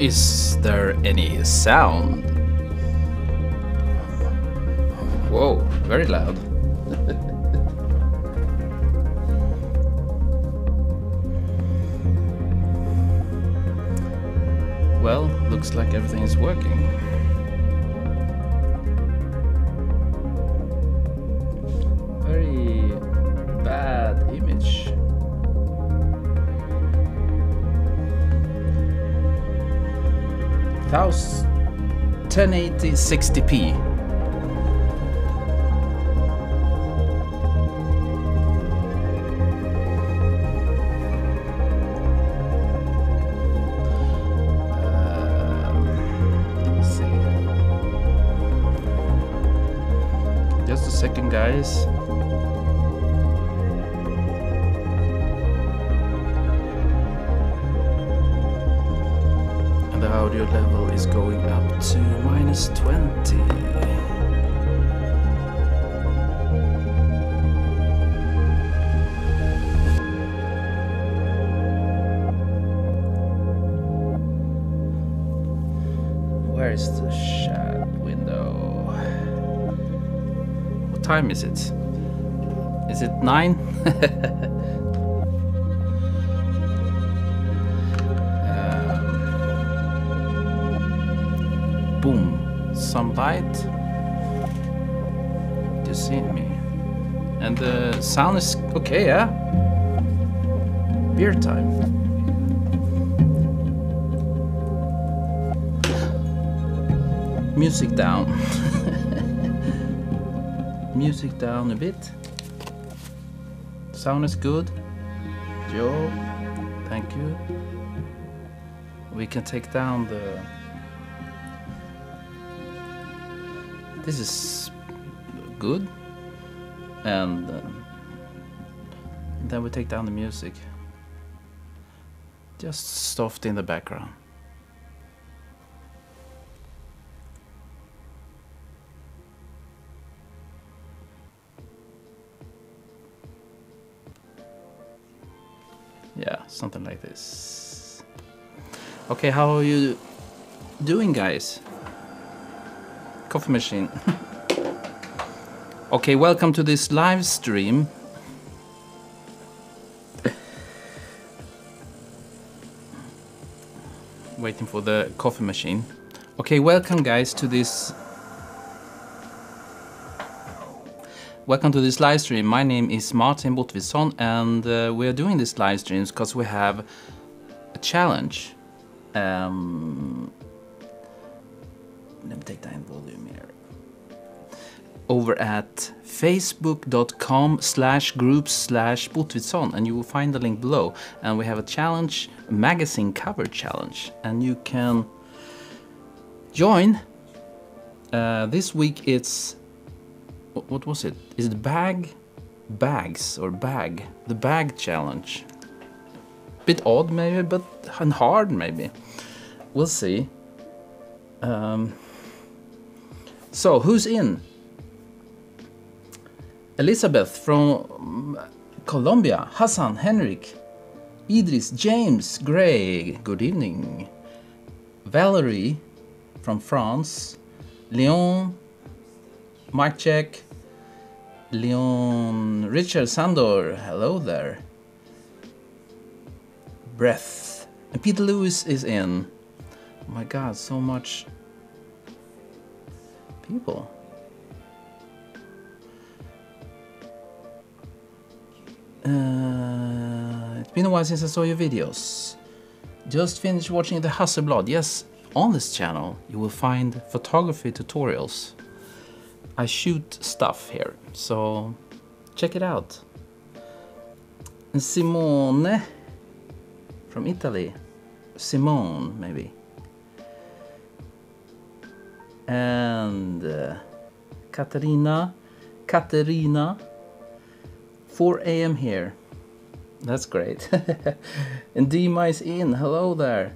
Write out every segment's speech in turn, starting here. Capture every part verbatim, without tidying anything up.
Is there any sound? Whoa, very loud. Well, looks like everything is working. Very bad image. ten eighty sixty p. Uh, let me see. Just a second, guys. The audio level is going up to minus twenty. Where is the shot window? What time is it? Is it nine? Boom, some light. You see me. And the sound is okay, yeah? Beer time. Music down. Music down a bit. Sound is good. Yo, thank you. We can take down the... This is good, and uh, then we take down the music, just soft in the background. Yeah, something like this. Okay, how are you doing, guys? Coffee machine. Okay, welcome to this live stream. Waiting for the coffee machine. Okay, welcome guys to this. Welcome to this live stream. My name is Martin Botvidsson, and uh, we are doing these live streams because we have a challenge. Um, Let me take down volume here. Over at facebook.com slash group slash Botvidsson, and you will find the link below. And we have a challenge, a magazine cover challenge, and you can join. Uh, this week it's, what was it? Is it bag, bags or bag? The bag challenge. Bit odd maybe, but and hard maybe. We'll see. Um, So, who's in? Elizabeth from Colombia, Hassan, Henrik, Idris, James, Gray, good evening. Valerie from France, Leon, Mike Check, Leon, Richard Sandor, hello there. Breath, and Peter Lewis is in. Oh my God, so much. People. Uh, it's been a while since I saw your videos. Just finished watching the Hasselblad. Yes, on this channel you will find photography tutorials. I shoot stuff here, so check it out. And Simone from Italy. Simone, maybe. And uh, Katarina, Katarina, four A M here. That's great. And Dima is in. Hello there.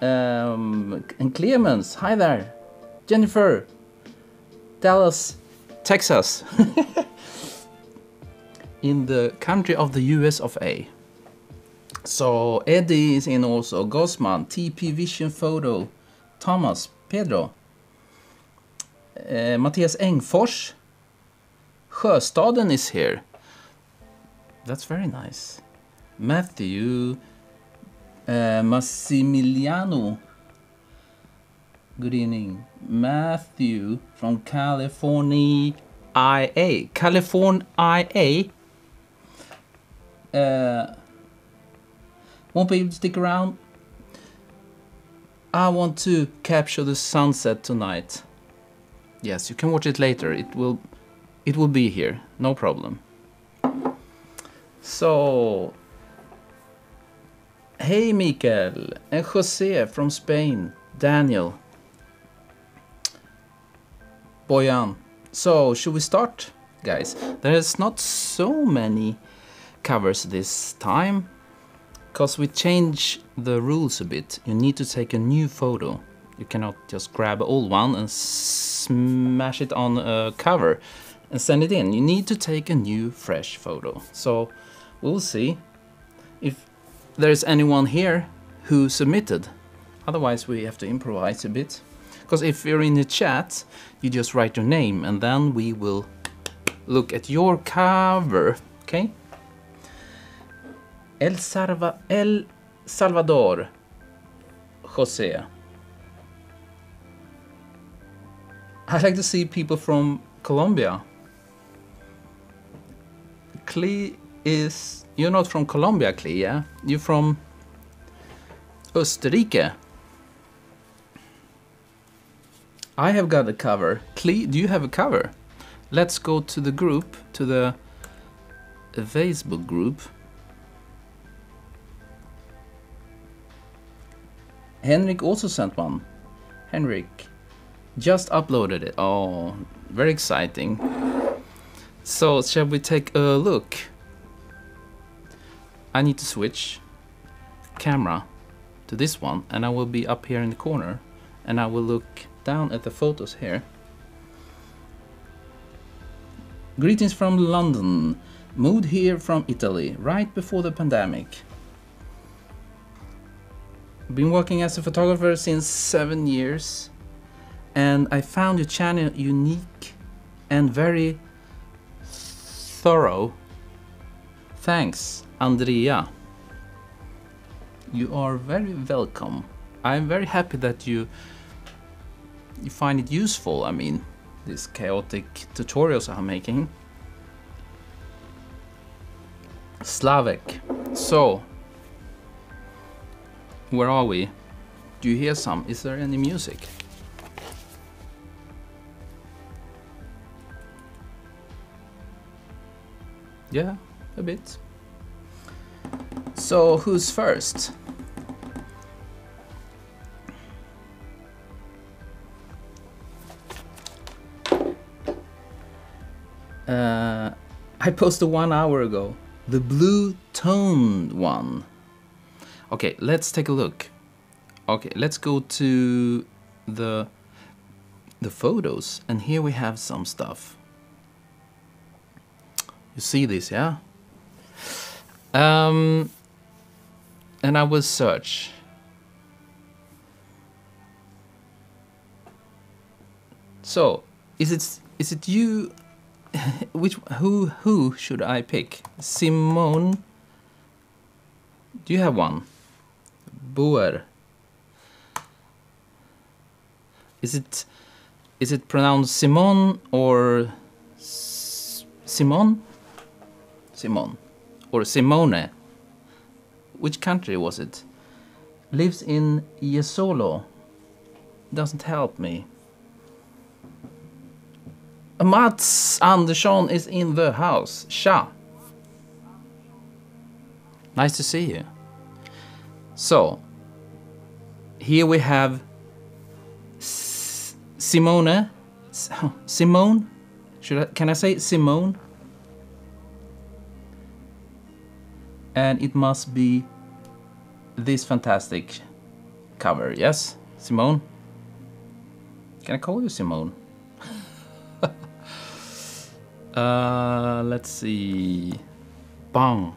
Um, and Clemens, hi there. Jennifer, Dallas, Texas, in the country of the U S of A. So Eddie is in also, Gosman, T P Vision Photo, Thomas, Pedro, uh, Matthias Engfors, Sjöstaden is here. That's very nice. Matthew, uh, Massimiliano, good evening. Matthew from California, I A. California, I A. Uh, won't be able to stick around. I want to capture the sunset tonight. Yes, you can watch it later. It will, it will be here, no problem. So, hey Mikael and Jose from Spain, Daniel, Boyan. So, should we start, guys? There's not so many covers this time, because we change the rules a bit. You need to take a new photo. You cannot just grab an old one and smash it on a cover and send it in. You need to take a new fresh photo. So we'll see if there's anyone here who submitted. Otherwise we have to improvise a bit. Because if you're in the chat, you just write your name and then we will look at your cover, okay? El Salva, El Salvador, Jose. I like to see people from Colombia. Klee is... You're not from Colombia, Klee, yeah? You're from Österrike. I have got a cover. Klee, do you have a cover? Let's go to the group, to the Facebook group. Henrik also sent one. Henrik just uploaded it. Oh, very exciting. So, shall we take a look? I need to switch camera to this one and I will be up here in the corner and I will look down at the photos here. Greetings from London. Moved here from Italy right before the pandemic. Been working as a photographer since seven years and I found your channel unique and very thorough. Thanks, Andrea. You are very welcome. I'm very happy that you you find it useful. I mean, these chaotic tutorials I'm making. Slavek. So, where are we? Do you hear some? Is there any music? Yeah, a bit. So, who's first? Uh, I posted one hour ago. The blue toned one. Okay, let's take a look. Okay, let's go to the the photos, and here we have some stuff. You see this, yeah? Um, and I will search. So, is it is it you? Which who who should I pick? Simone. Do you have one? Boer. Is it is it pronounced Simon or Simon? Simon or Simone? Which country was it? Lives in Jesolo. Doesn't help me. Mats Andersson is in the house. Tja. Nice to see you. So, here we have S Simone, S Simone, Should I, can I say Simone? And it must be this fantastic cover, yes? Simone? Can I call you Simone? uh, let's see. Bang.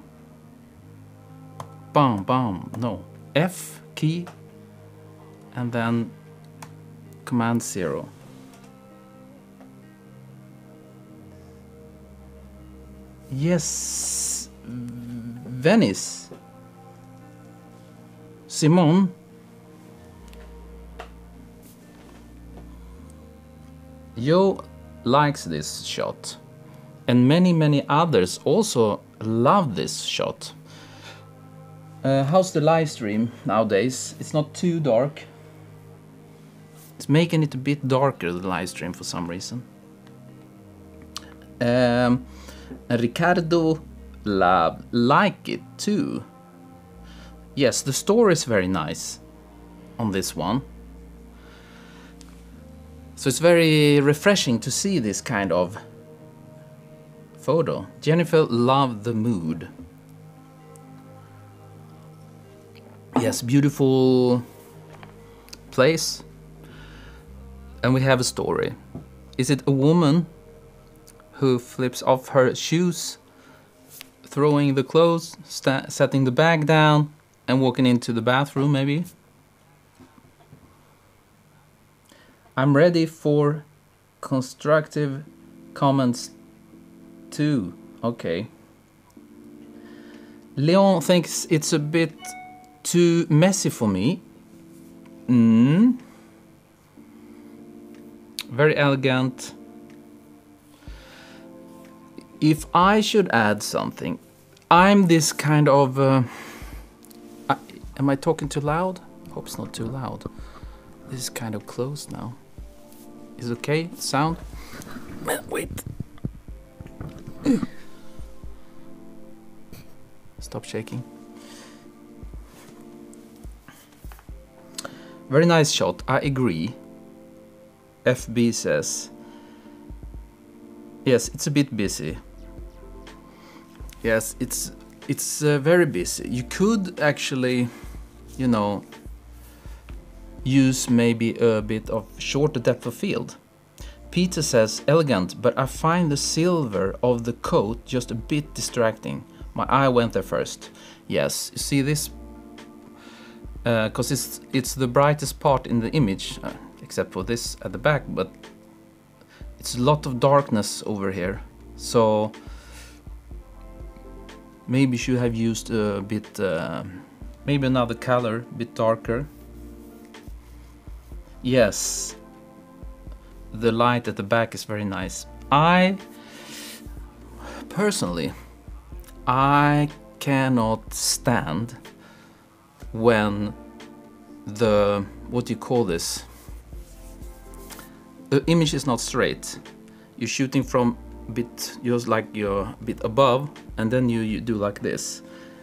bam, bam, no, F key, and then command zero. Yes, Venice. Simon. Joe likes this shot, and many, many others also love this shot. Uh, how's the live stream nowadays? It's not too dark. It's making it a bit darker, the live stream, for some reason. Um, Ricardo love like it too. Yes, the story is very nice on this one. So it's very refreshing to see this kind of photo. Jennifer loved the mood. Yes, beautiful place. And we have a story. Is it a woman who flips off her shoes, throwing the clothes, setting the bag down, and walking into the bathroom maybe? I'm ready for constructive comments too. Okay. Leon thinks it's a bit too messy for me. Mm. Very elegant. If I should add something, I'm this kind of... Uh, I, am I talking too loud? Hope it's not too loud. This is kind of close now. Is okay sound? Wait. Stop shaking. Very nice shot, I agree. F B says. Yes, it's a bit busy. Yes, it's it's uh, very busy. You could actually, you know, use maybe a bit of shorter depth of field. Peter says elegant, but I find the silver of the coat just a bit distracting. My eye went there first. Yes, you see this? Because uh, it's, it's the brightest part in the image, uh, except for this at the back, but it's a lot of darkness over here. So maybe you should have used a bit, uh, maybe another color, a bit darker. Yes, the light at the back is very nice. I, personally, I cannot stand when the, what do you call this? The image is not straight. You're shooting from a bit, just like you're a bit above, and then you, you do like this.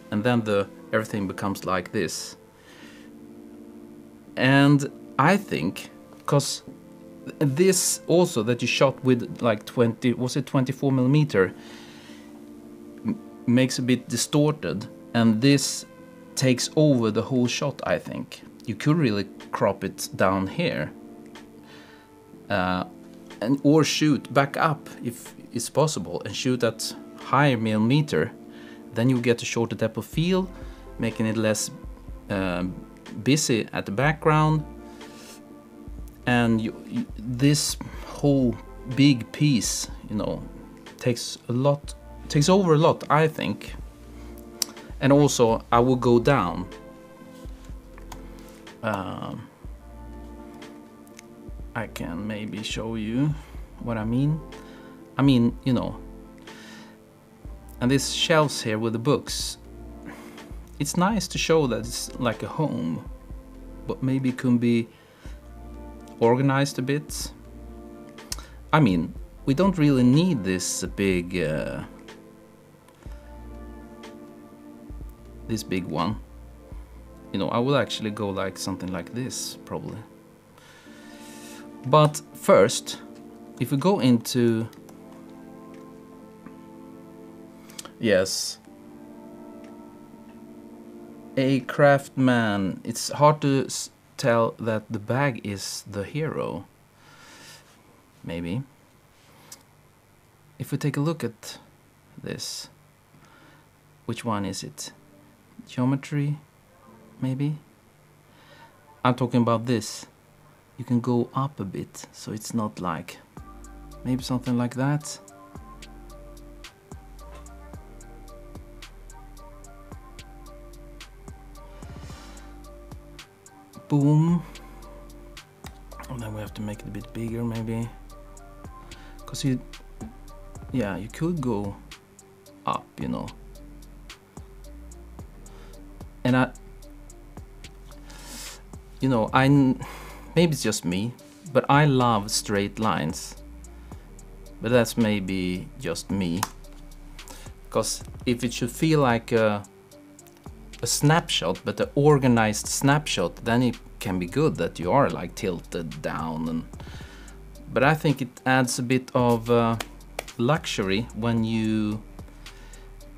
And then the everything becomes like this. And I think, because this also that you shot with like twenty, was it twenty-four millimeter, makes a bit distorted, and this takes over the whole shot, I think. You could really crop it down here, uh, and or shoot back up if it's possible, and shoot at higher millimeter. Then you get a shorter depth of field, making it less uh, busy at the background. And you, you, this whole big piece, you know, takes a lot, takes over a lot, I think. And also, I will go down. Um, I can maybe show you what I mean. I mean, you know, and these shelves here with the books. It's nice to show that it's like a home, but maybe it can be organized a bit. I mean, we don't really need this big uh, this big one, you know. I will actually go like something like this probably, but first if we go into, yes, a craftsman. It's hard to tell that the bag is the hero, maybe. If we take a look at this, which one is it? geometry, maybe. I'm talking about this. You can go up a bit, so it's not like, maybe something like that. Boom. And then we have to make it a bit bigger, maybe. Because you, yeah, you could go up, you know. And I, you know, I, maybe it's just me, but I love straight lines. But that's maybe just me. Because if it should feel like a, a snapshot, but an organized snapshot, then it can be good that you are like tilted down. And, but I think it adds a bit of uh, luxury when you,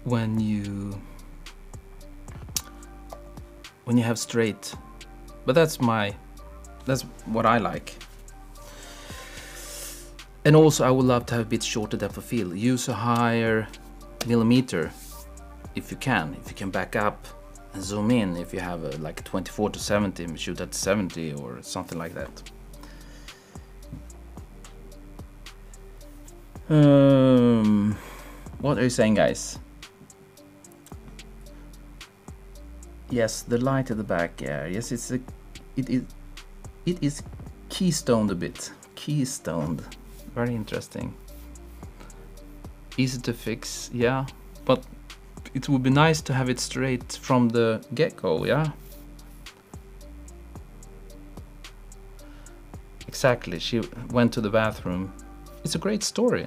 when you, when you have straight. But that's my, that's what I like. And also I would love to have a bit shorter depth of field. Use a higher millimeter if you can. If you can back up and zoom in, if you have a, like twenty-four to seventy, shoot at seventy or something like that. Um, what are you saying, guys? Yes, the light at the back. Yeah, yes, it's a, it is, it is keystoned a bit. Keystoned. Very interesting. Easy to fix, yeah, but it would be nice to have it straight from the get-go, yeah? Exactly, she went to the bathroom. It's a great story.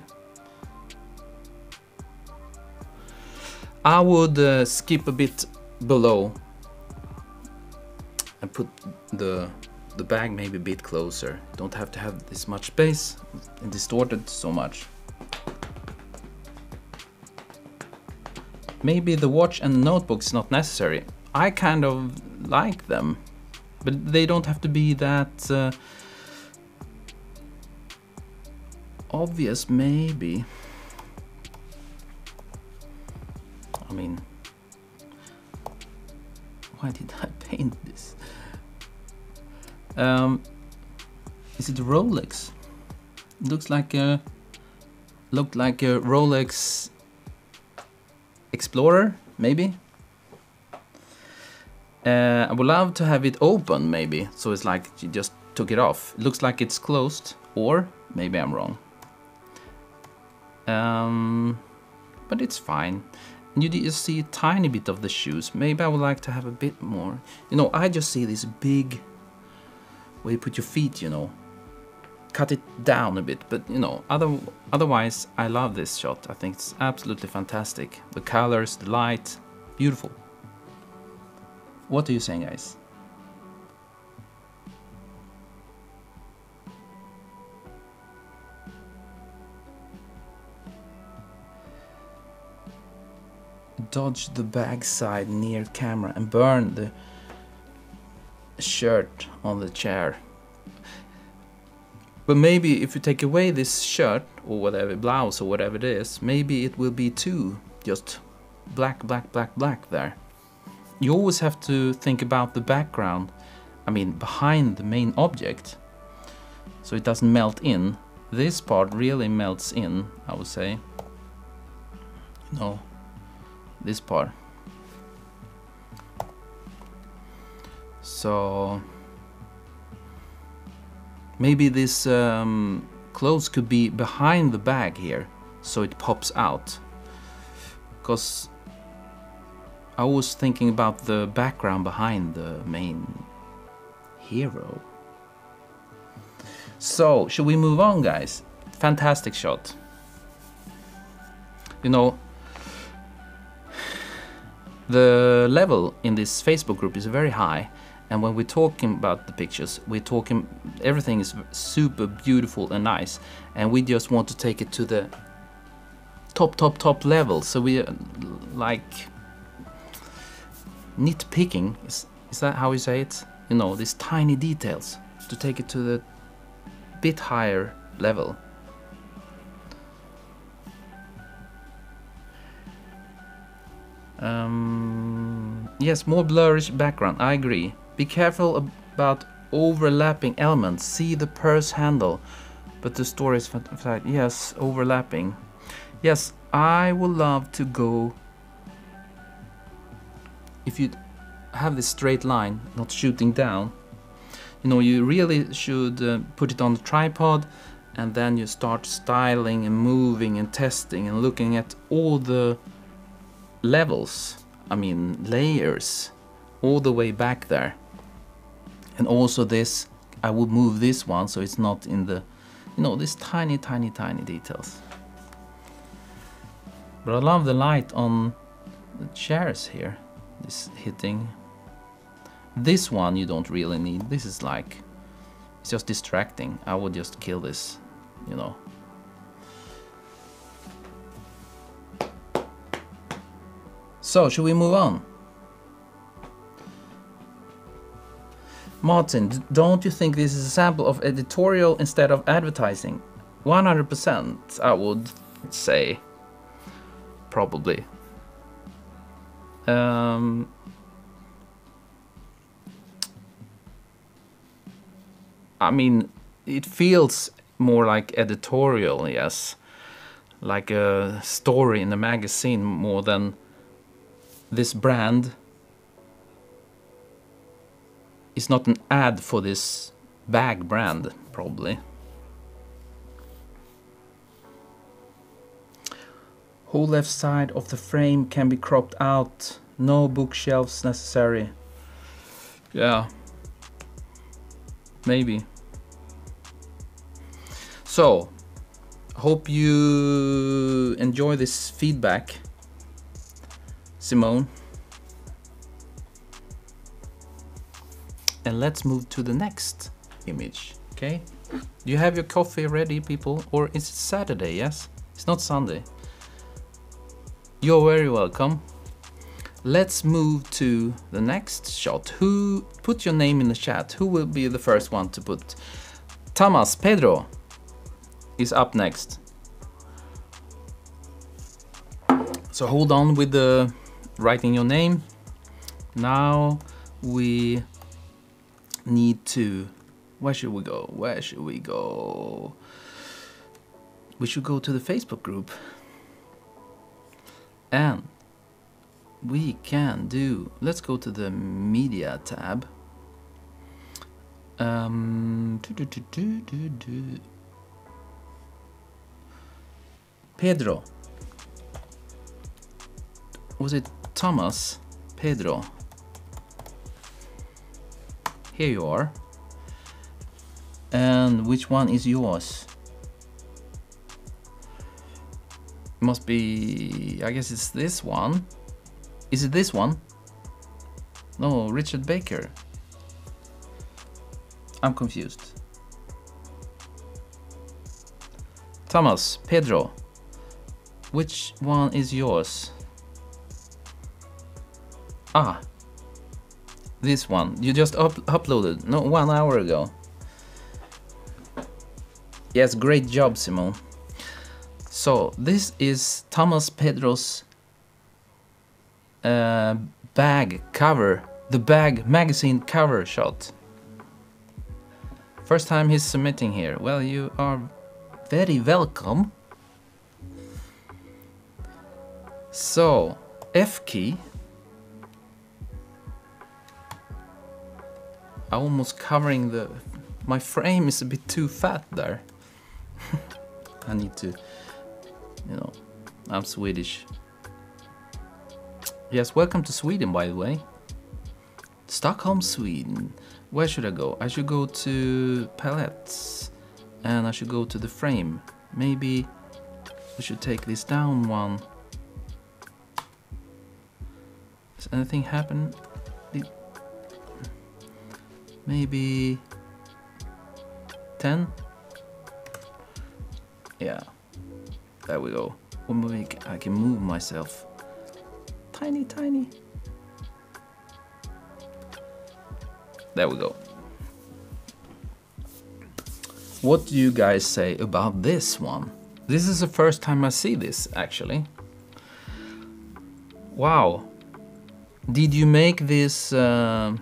I would uh, skip a bit below and put the the bag maybe a bit closer. Don't have to have this much space and distorted so much. Maybe the watch and the notebook is not necessary. I kind of like them, but they don't have to be that uh, obvious, maybe. I mean, why did I paint this? Um, is it Rolex? Looks like a looked like a Rolex Explorer, maybe. Uh, I would love to have it open, maybe. So it's like you just took it off. It looks like it's closed, or maybe I'm wrong. Um, but it's fine. You just see a tiny bit of the shoes. Maybe I would like to have a bit more. You know, I just see this big, where you put your feet, you know, cut it down a bit. But you know, other, otherwise, I love this shot. I think it's absolutely fantastic. The colors, the light, beautiful. What are you saying, guys? Dodge the bag side near camera and burn the shirt on the chair. But maybe if you take away this shirt or whatever, blouse or whatever it is, maybe it will be too just black, black, black, black there. You always have to think about the background, I mean behind the main object, so it doesn't melt in. This part really melts in, I would say. No, this part. So maybe this um, clothes could be behind the bag here, so it pops out. Because I was thinking about the background behind the main hero. So should we move on, guys? Fantastic shot. You know, the level in this Facebook group is very high. And when we're talking about the pictures, we're talking, everything is super beautiful and nice. And we just want to take it to the top, top, top level. So we're like nitpicking, is, is that how you say it? You know, these tiny details to take it to the bit higher level. Um... Yes, more blurrish background, I agree. Be careful about overlapping elements. See the purse handle. But the story is fantastic. Yes, overlapping. Yes, I would love to go... If you have this straight line, not shooting down, you know, you really should uh, put it on the tripod, and then you start styling and moving and testing and looking at all the levels, I mean layers, all the way back there. And also this, I would move this one so it's not in the, you know, these tiny, tiny, tiny details. But I love the light on the chairs here, this hitting. This one you don't really need, this is like, it's just distracting. I would just kill this, you know. So, should we move on? Martin, don't you think this is a sample of editorial instead of advertising? one hundred percent, I would say. Probably. Um... I mean, it feels more like editorial, yes, like a story in a magazine more than this brand. It's not an ad for this bag brand, probably. Whole left side of the frame can be cropped out. No bookshelves necessary. Yeah. Maybe. So, hope you enjoy this feedback, Simone. And let's move to the next image, okay? Do you have your coffee ready, people? Or is it Saturday, yes? It's not Sunday. You're very welcome. Let's move to the next shot. Who put your name in the chat? Who will be the first one to put? Thomas Pedro is up next. So hold on with the writing your name. Now we need to, where should we go? Where should we go? We should go to the Facebook group. And we can do, let's go to the media tab. Um, do, do, do, do, do, do. Pedro. Was it Thomas? Pedro. Here you are. And which one is yours? Must be, I guess it's this one. Is it this one? No, Richard Baker. I'm confused. Thomas, Pedro, which one is yours? Ah, this one. You just up uploaded, no, one hour ago. Yes, great job, Simone. So, this is Thomas Pedro's Uh, bag cover, the bag magazine cover shot. First time he's submitting here. Well, you are very welcome. So, F key. I'm almost covering the... My frame is a bit too fat there. I need to, you know, I'm Swedish. Yes, welcome to Sweden, by the way. Stockholm, Sweden. Where should I go? I should go to palettes and I should go to the frame. Maybe we should take this down one. Does anything happen? Maybe ten? Yeah, there we go. I can move myself. Tiny, tiny. There we go. What do you guys say about this one? This is the first time I see this, actually. Wow. Did you make this uh,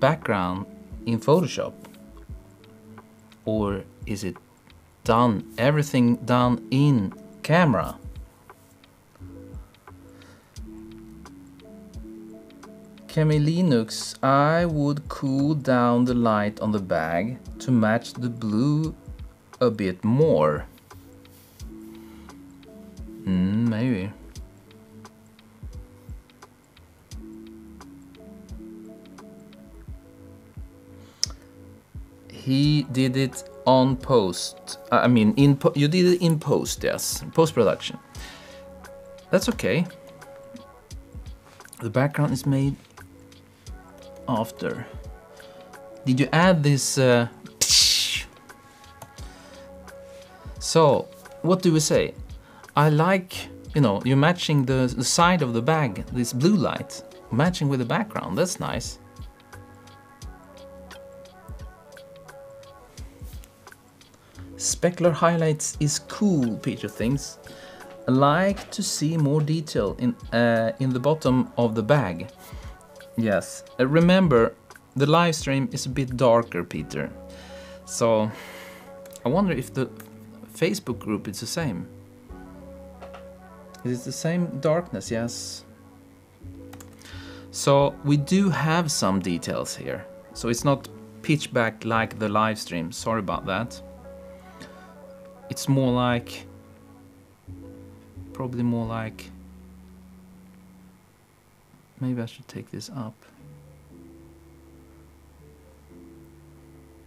background in Photoshop? Or is it done, everything done in camera? Kemi Linux, I would cool down the light on the bag to match the blue a bit more. Mm, maybe. He did it on post. I mean, in po you did it in post, yes, post-production. That's okay. The background is made after. Did you add this? Uh... So, what do we say? I like, you know, you're matching the, the side of the bag, this blue light, matching with the background. That's nice. Specular highlights is cool, Peter thinks. I like to see more detail in, uh, in the bottom of the bag. Yes, uh, remember, the live stream is a bit darker, Peter. So, I wonder if the Facebook group is the same. Is it the same darkness? Yes. So, we do have some details here. So, it's not pitch black like the live stream. Sorry about that. It's more like, probably more like, maybe I should take this up.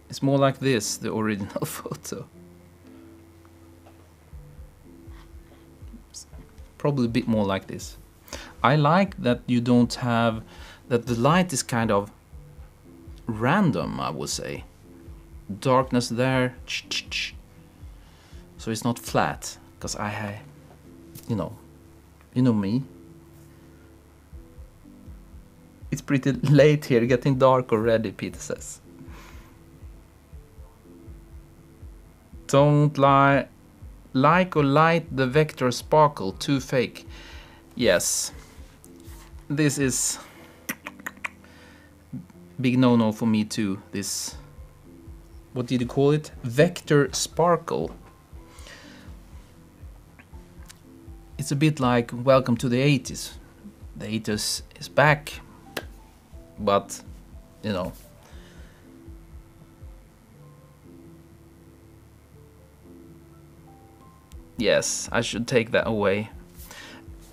It's more like this, the original photo. Probably a bit more like this. I like that you don't have, that the light is kind of random, I would say. Darkness there. So it's not flat, because I, you know, you know me. It's pretty late here, getting dark already, Peter says. Don't lie, like or light the vector sparkle, too fake. Yes, this is big no-no for me too, this, what did you call it? Vector sparkle. It's a bit like welcome to the eighties. The eighties is back, but you know. Yes, I should take that away.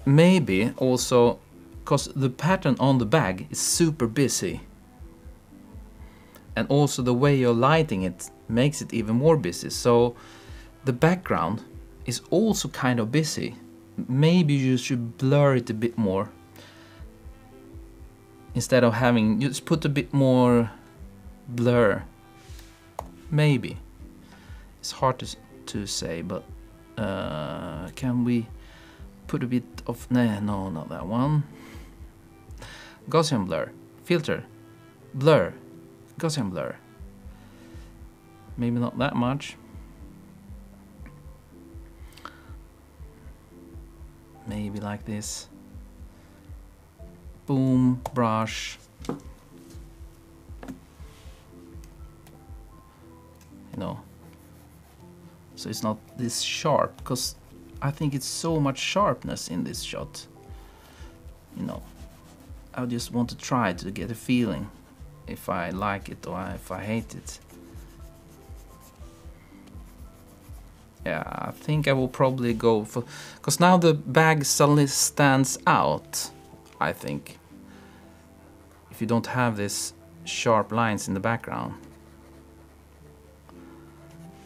Maybe also because the pattern on the bag is super busy. And also the way you're lighting it makes it even more busy. So the background is also kind of busy. Maybe you should blur it a bit more. Instead of having, you just put a bit more blur. Maybe. It's hard to, to say, but uh, can we put a bit of, nah, no, not that one. Gaussian blur, filter, blur, Gaussian blur. Maybe not that much. Maybe like this. Boom, brush. You know. So it's not this sharp, because I think it's so much sharpness in this shot. You know. I just want to try to get a feeling if I like it or if I hate it. Yeah, I think I will probably go for, because now the bag suddenly stands out, I think. If you don't have these sharp lines in the background.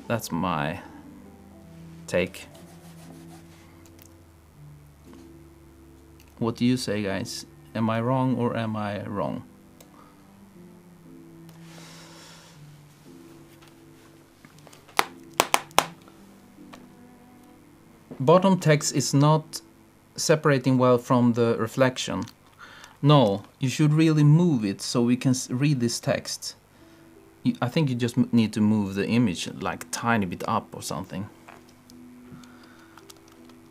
That's my take. What do you say, guys? Am I wrong or am I wrong? Bottom text is not separating well from the reflection. No, you should really move it so we can read this text. I think you just need to move the image like a tiny bit up or something.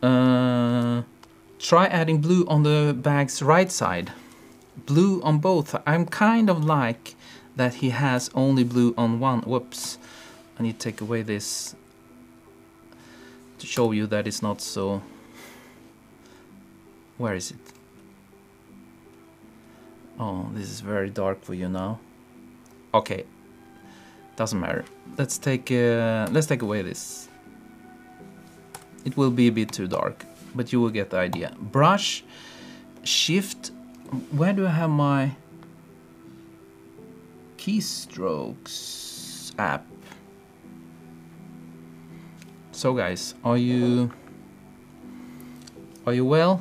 Uh, Try adding blue on the bag's right side. Blue on both. I'm kind of like that he has only blue on one. Whoops. I need to take away this to show you that it's not so... Where is it? Oh, this is very dark for you now. Okay, doesn't matter. Let's take uh, let's take away this. It will be a bit too dark, but you will get the idea. Brush, shift. Where do I have my keystrokes app? So guys, are you are you well?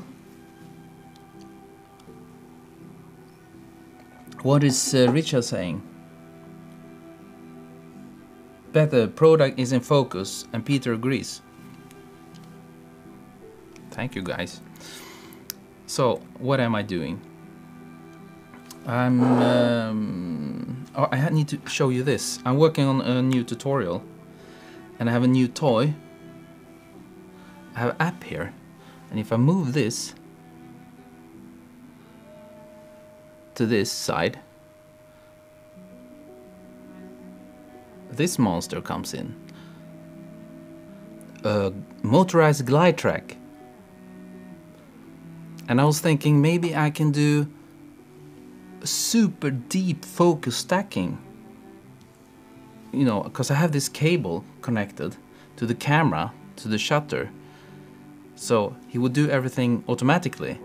What is uh, Richard saying? Better, product is in focus, and Peter agrees. Thank you guys. So, what am I doing? I'm... Um, oh, I need to show you this. I'm working on a new tutorial, and I have a new toy. I have an app here, and if I move this to this side, this monster comes in. A motorized glide track. And I was thinking maybe I can do super deep focus stacking. You know, because I have this cable connected to the camera, to the shutter. So he would do everything automatically.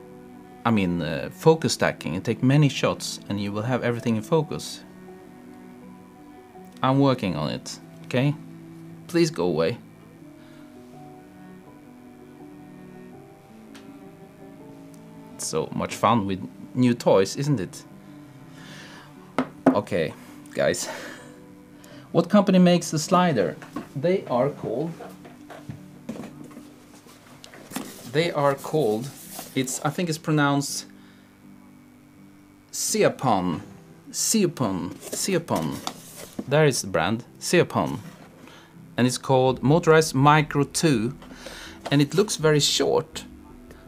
I mean, uh, focus stacking, and take many shots and you will have everything in focus. I'm working on it, okay? Please go away. It's so much fun with new toys, isn't it? Okay, guys. What company makes the slider? They are called... They are called... It's, I think it's pronounced Seapon, Seapon, Seapon. There is the brand, Seapon. And it's called Motorized Micro two. And it looks very short.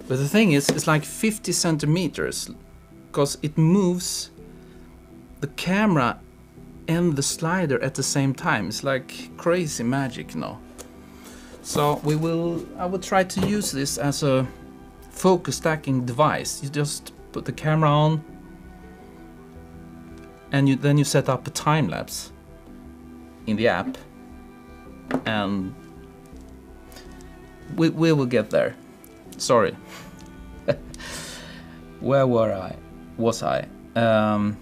But the thing is, it's like fifty centimeters. Because it moves the camera and the slider at the same time. It's like crazy magic, you know. So we will, I will try to use this as a focus stacking device. You just put the camera on and you, then you set up a time lapse in the app, and we, we will get there. Sorry. Where were I? Was I? Um,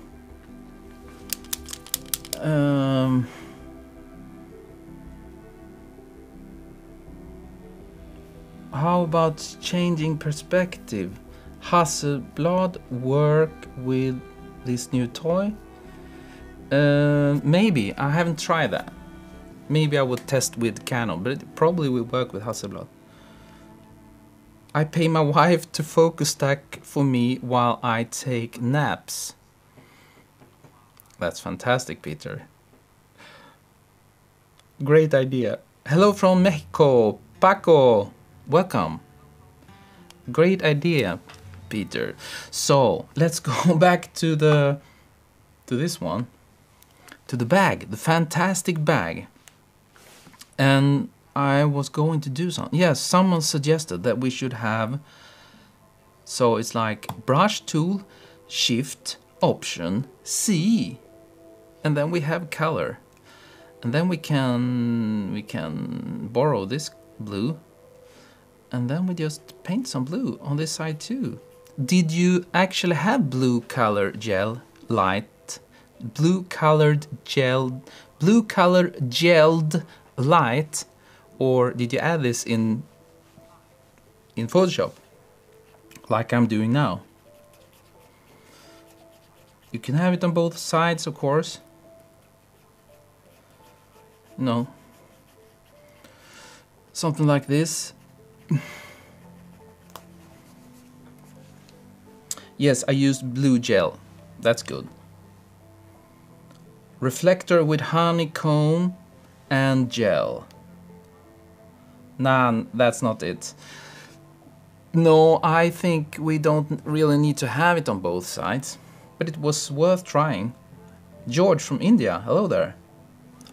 um, How about changing perspective? Hasselblad work with this new toy? Uh, maybe, I haven't tried that. Maybe I would test with Canon, but it probably will work with Hasselblad. I pay my wife to focus stack for me while I take naps. That's fantastic, Peter. Great idea. Hello from Mexico, Paco. Welcome. Great idea, Peter. So let's go back to the to this one, to the bag, the fantastic bag. And I was going to do something. Yes, someone suggested that we should have. So it's like brush tool, shift, option, C, and then we have color, and then we can we can borrow this blue. And then we just paint some blue on this side too. Did you actually have blue color gel light? Blue colored gel, blue color gelled light, or did you add this in in Photoshop, like I'm doing now? You can have it on both sides, of course. No. Something like this. Yes, I used blue gel. That's good. Reflector with honeycomb and gel. Nah, that's not it. No, I think we don't really need to have it on both sides, but it was worth trying. George from India, hello there.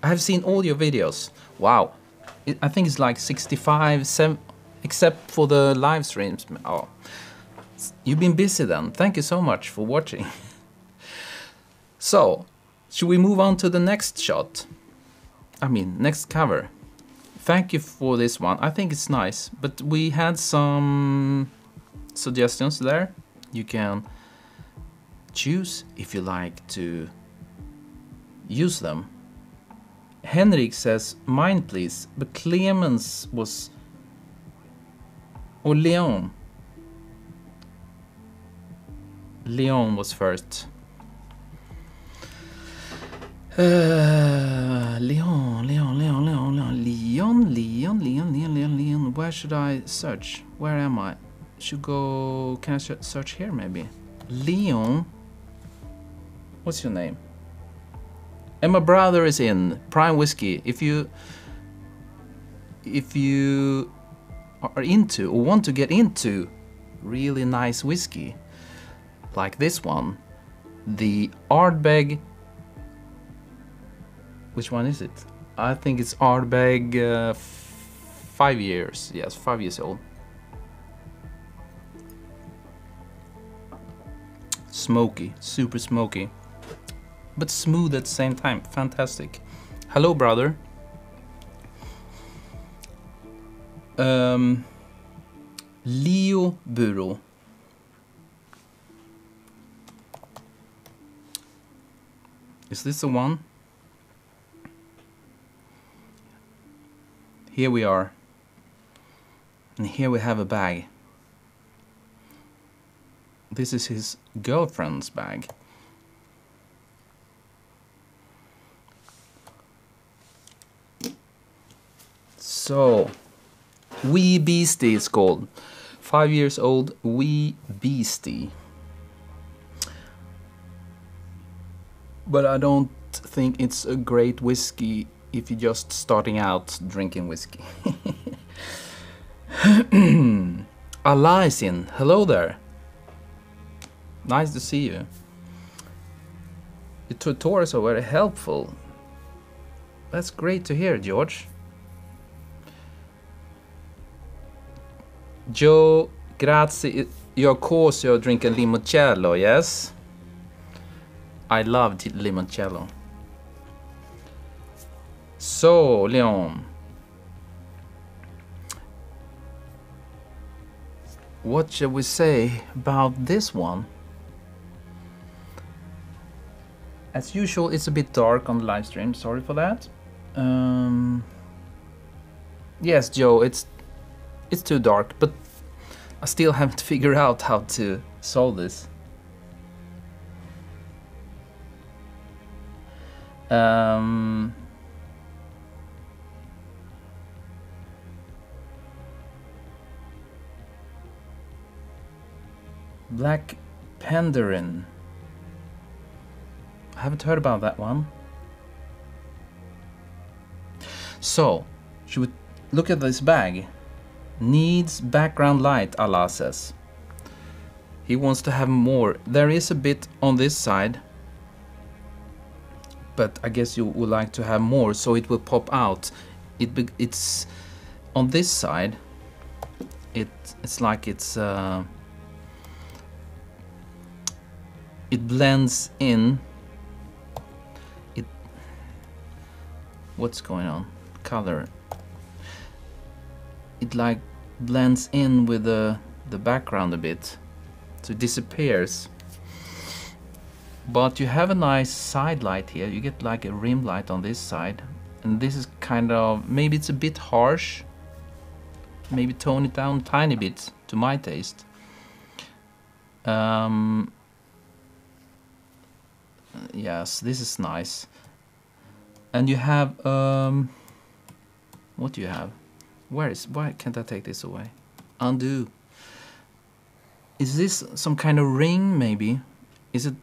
I have seen all your videos. Wow, it, I think it's like sixty-five, seven, except for the live streams. Oh, you've been busy then. Thank you so much for watching. So, should we move on to the next shot? I mean, next cover. Thank you for this one. I think it's nice, but we had some suggestions there. You can choose if you like to use them. Henrik says, mine please, but Clemens was, or Leon. Leon was first. Uh, Leon, Leon, Leon, Leon, Leon, Leon, Leon, Leon, Leon, Leon, Leon, where should I search? Where am I? Should go, can I search here maybe? Leon, what's your name? And my brother is in, Prime Whiskey. If you, if you are into or want to get into really nice whiskey, like this one, the Ardbeg. Which one is it? I think it's Ardbeg uh, five years. Yes, five years old. Smoky, super smoky, but smooth at the same time. Fantastic. Hello, brother. Um, Leo Buro. Is this the one? Here we are, and here we have a bag. This is his girlfriend's bag. So, Wee Beastie is called. Five years old Wee Beastie. But I don't think it's a great whiskey if you're just starting out drinking whiskey. Alaisin, hello there. Nice to see you. The tutorials are very helpful. That's great to hear, George. Joe, grazie. Of course you're drinking limoncello, yes? I love limoncello. So, Leon, what shall we say about this one? As usual, it's a bit dark on the live stream, sorry for that. Um, yes, Joe, it's, it's too dark, but I still haven't figured out how to solve this. Um, Black Pandarin. I haven't heard about that one. So, should we look at this bag? Needs background light, Allah says. He wants to have more. There is a bit on this side, but I guess you would like to have more, so it will pop out. It be, it's on this side. It it's like it's. Uh, It blends in. It. What's going on? Color. It like blends in with the the background a bit, so it disappears. But you have a nice side light here. You get like a rim light on this side, and this is kind of, maybe it's a bit harsh. Maybe tone it down a tiny bit to my taste. Um. Yes, this is nice. And you have um what do you have? Where is, why can't I take this away? Undo. Is this some kind of ring maybe? Is it,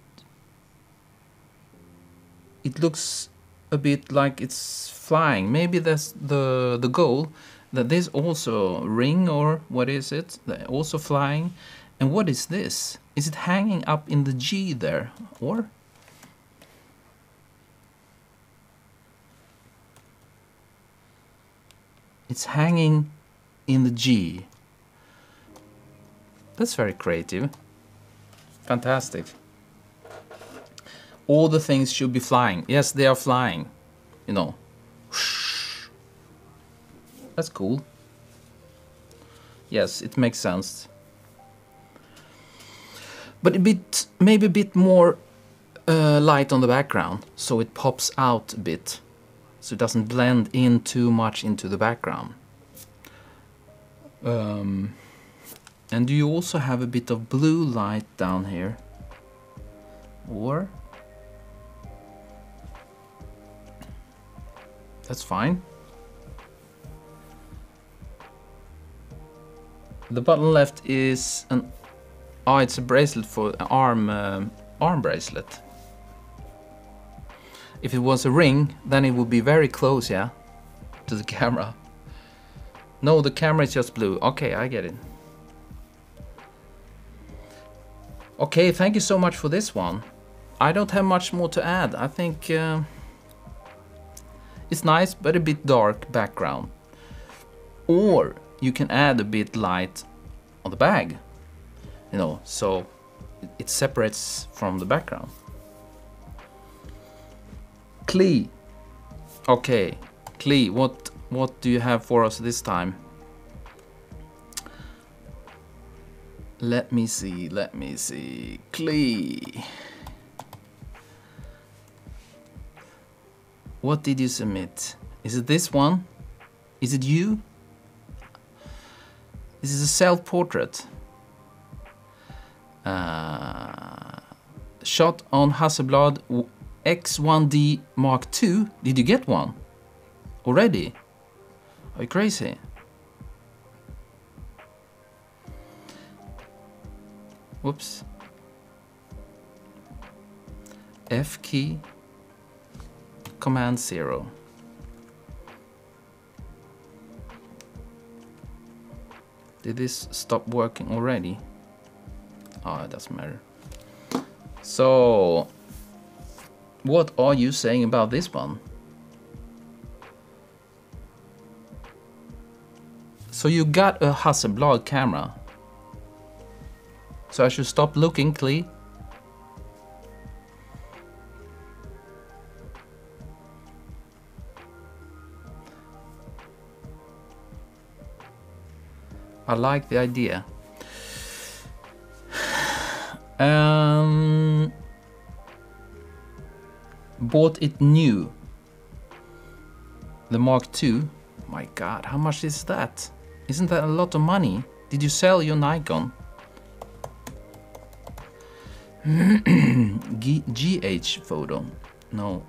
it looks a bit like it's flying. Maybe that's the the goal. that there's also ring, or what is it, also flying. And what is this? Is it hanging up in the G there, or? It's hanging in the G. That's very creative. Fantastic. All the things should be flying. Yes, they are flying. You know. That's cool. Yes, it makes sense. But a bit, maybe a bit more uh, light on the background, so it pops out a bit. So it doesn't blend in too much into the background. Um, and you also have a bit of blue light down here. Or... that's fine. The bottom left is an... oh, it's a bracelet for an arm, uh, arm bracelet. If it was a ring, then it would be very close, yeah, to the camera. No, the camera is just blue. Okay, I get it. Okay, thank you so much for this one. I don't have much more to add. I think uh, it's nice, but a bit dark background. Or you can add a bit light on the bag, you know, so it separates from the background. Klee. Okay, Klee, what what do you have for us this time? Let me see, let me see. Klee. What did you submit? Is it this one? Is it you? This is a self-portrait. Uh, shot on Hasselblad X one D Mark two. Did you get one already? Are you crazy? Whoops. F key. Command zero. Did this stop working already? Ah, oh, it doesn't matter. So, what are you saying about this one? So you got a Hasselblad camera. So I should stop looking, Klee. I like the idea. Um, bought it new. The Mark two. My God, how much is that? Isn't that a lot of money? Did you sell your Nikon? G H Photo. No.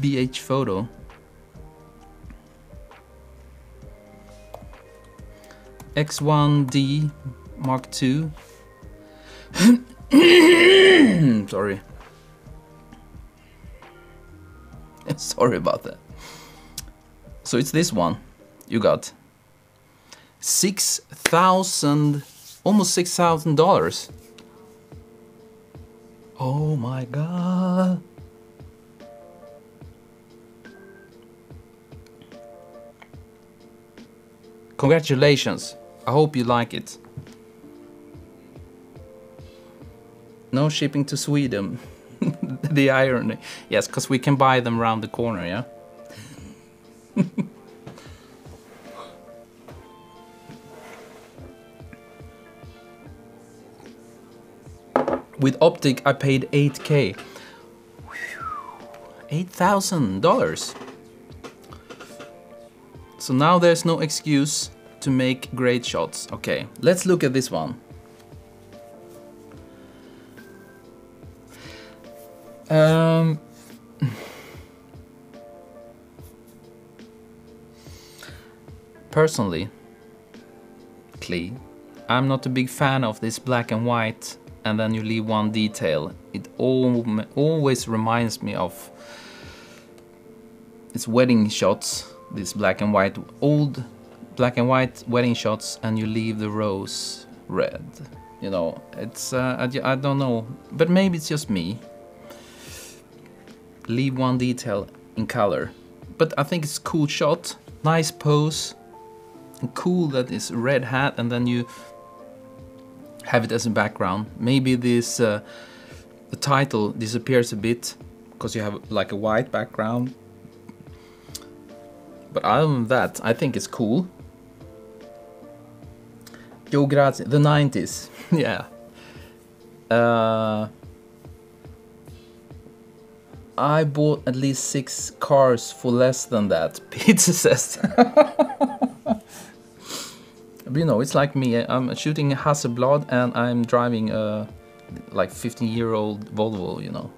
B H Photo. X one D Mark two. Sorry. Sorry about that. So it's this one you got. Six thousand, almost six thousand dollars. Oh my God. Congratulations. I hope you like it. No shipping to Sweden. The irony. Yes, because we can buy them around the corner, yeah? With Optic, I paid eight K. eight thousand dollars. So now there's no excuse to make great shots. Okay, let's look at this one. Um, personally, Klee, I'm not a big fan of this black and white and then you leave one detail. It all, always reminds me of its wedding shots these black and white, old black and white wedding shots, and you leave the rose red. You know, it's, uh, I, I don't know, but maybe it's just me. Leave one detail in color. But I think it's a cool shot, nice pose, and cool that it's red hat, and then you have it as a background. Maybe this, uh, the title disappears a bit, because you have like a white background. But other than that, I think it's cool. Yo, grazie, the nineties, yeah. Uh, I bought at least six cars for less than that, Peter says. But you know, it's like me, I'm shooting Hasselblad and I'm driving a like fifteen year old Volvo, you know.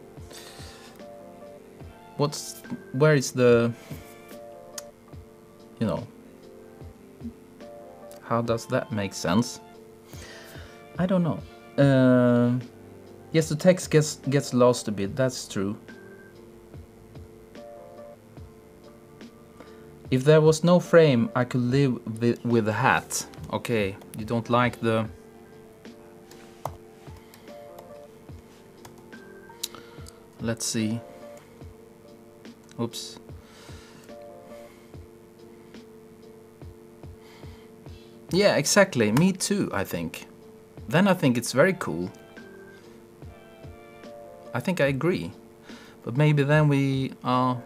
What's, where is the, you know, how does that make sense? I don't know. Uh, yes, the text gets gets lost a bit, that's true. If there was no frame, I could live with the hat. Okay, you don't like the... Let's see. Oops. Yeah, exactly, me too, I think. Then I think it's very cool. I think I agree. But maybe then we are... Uh,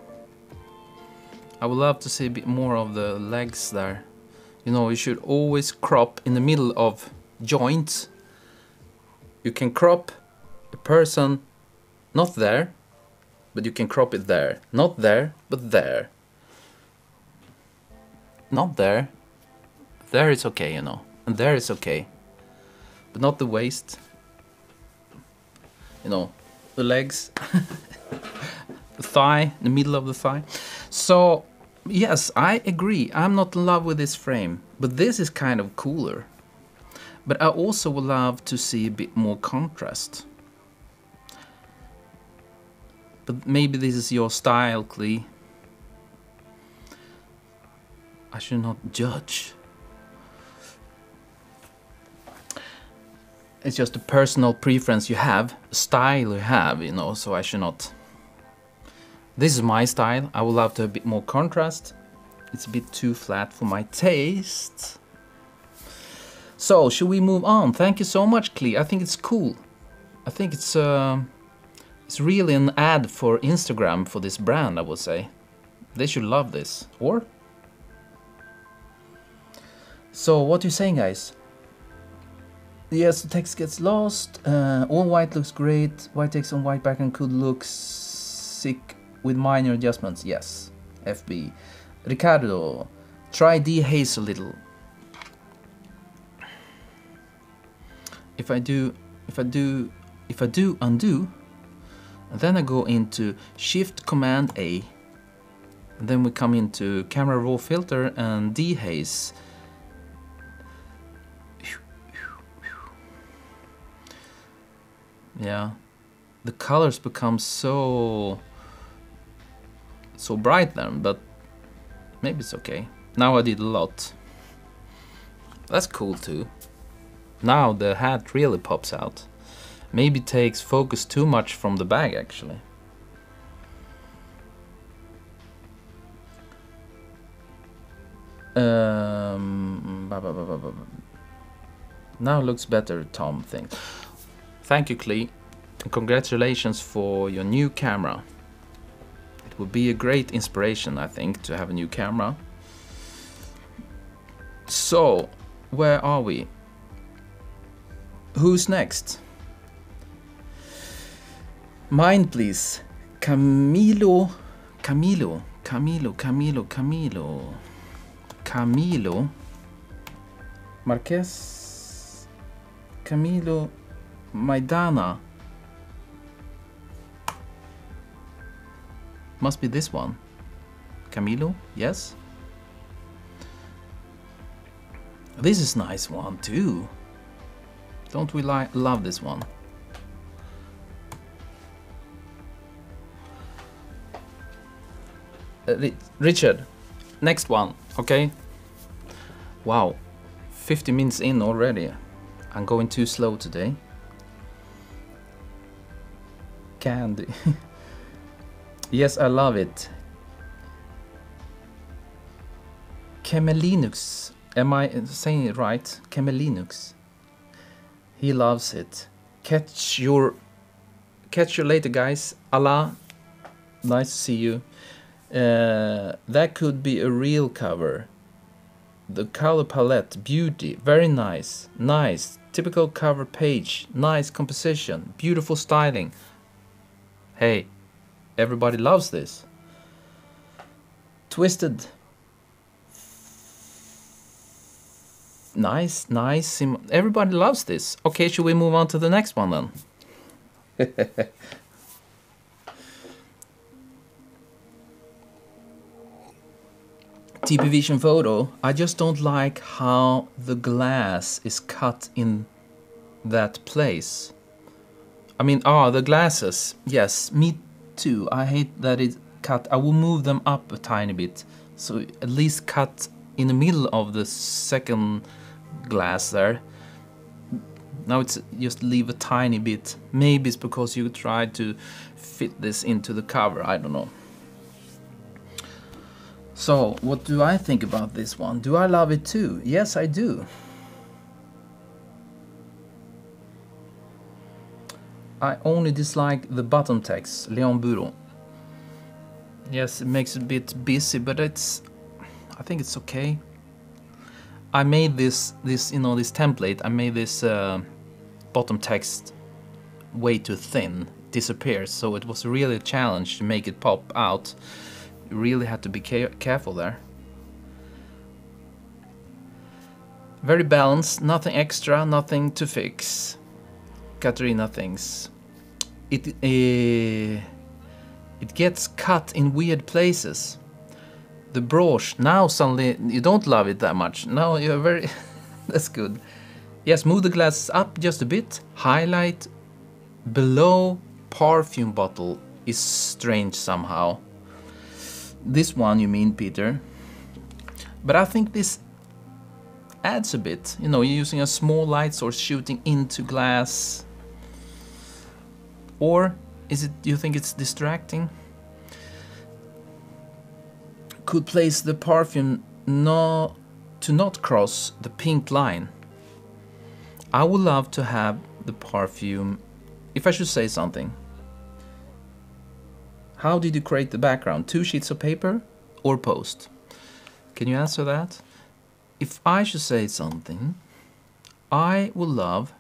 I would love to see a bit more of the legs there. You know, you should always crop in the middle of joints. You can crop a person, not there, but you can crop it there. Not there, but there. Not there. There is okay, you know, and there is okay, but not the waist, you know, the legs, the thigh, the middle of the thigh. So yes, I agree, I'm not in love with this frame, but this is kind of cooler. But I also would love to see a bit more contrast. But maybe this is your style, Klee. I should not judge. It's just a personal preference you have, a style you have, you know, so I should not... This is my style, I would love to have a bit more contrast. It's a bit too flat for my taste. So, should we move on? Thank you so much, Klee, I think it's cool. I think it's, uh, it's really an ad for Instagram for this brand, I would say. They should love this, or? So, what are you saying, guys? Yes, the text gets lost, uh, all white looks great, white text on white background could look sick with minor adjustments, yes, F B. Ricardo, try dehaze a little. If I do, if I do, if I do undo, and then I go into Shift Command A, and then we come into Camera Raw Filter and dehaze. Yeah, the colors become so so bright then, but maybe it's okay. Now I did a lot. That's cool too. Now the hat really pops out. Maybe takes focus too much from the bag actually. Um, bah, bah, bah, bah, bah. Now looks better, Tom thinks. Thank you, Klee, and congratulations for your new camera. It would be a great inspiration, I think, to have a new camera. So, where are we? Who's next? Mine, please. Camilo, Camilo, Camilo, Camilo, Camilo, Camilo, Marquez, Camilo, Maidana. Must be this one. Camilo, yes. This is nice one too. Don't we like love this one? Uh, Richard, Next one, okay? Wow, fifty minutes in already. I'm going too slow today. Candy. Yes, I love it. Kemelinux. Am I saying it right? Kemelinux. He loves it. Catch your... Catch you later, guys. Allah. Nice to see you. Uh, that could be a real cover. The color palette. Beauty. Very nice. Nice. Typical cover page. Nice composition. Beautiful styling. Hey. Everybody loves this. Twisted. Nice, nice. Everybody loves this. Okay, should we move on to the next one then? T P Vision Photo. I just don't like how the glass is cut in that place. I mean, ah, oh, the glasses. Yes, me too. I hate that it's cut. I will move them up a tiny bit. So at least cut in the middle of the second glass there. Now it's just leave a tiny bit. Maybe it's because you tried to fit this into the cover, I don't know. So what do I think about this one? Do I love it too? Yes, I do. I only dislike the bottom text, Leon Bureau. Yes, it makes it a bit busy, but it's, I think it's okay. I made this, this you know, this template. I made this uh, bottom text way too thin, it disappears. So it was really a challenge to make it pop out. You really had to be care careful there. Very balanced, nothing extra, nothing to fix. Katarina thinks it uh, it gets cut in weird places. The broche, now suddenly you don't love it that much. Now you're very, that's good. Yes, move the glasses up just a bit. Highlight below perfume bottle is strange somehow. This one you mean, Peter. But I think this adds a bit. You know, you're using a small light source shooting into glass. Or is it, do you think it's distracting? Could place the perfume no, to not cross the pink line. I would love to have the perfume, if I should say something. How did you create the background? Two sheets of paper or post? Can you answer that? If I should say something, I would love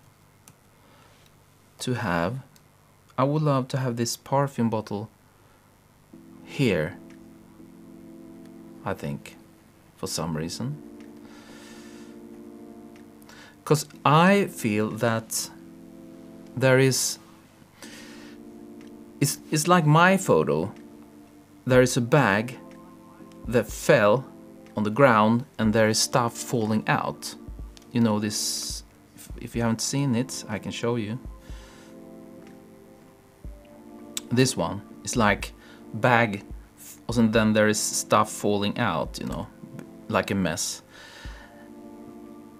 to have, I would love to have this perfume bottle here. I think, for some reason. Because I feel that there is, it's, it's like my photo, there is a bag that fell on the ground and there is stuff falling out. You know this, if, if you haven't seen it, I can show you. This one, it's like bag, and then there is stuff falling out, you know, like a mess.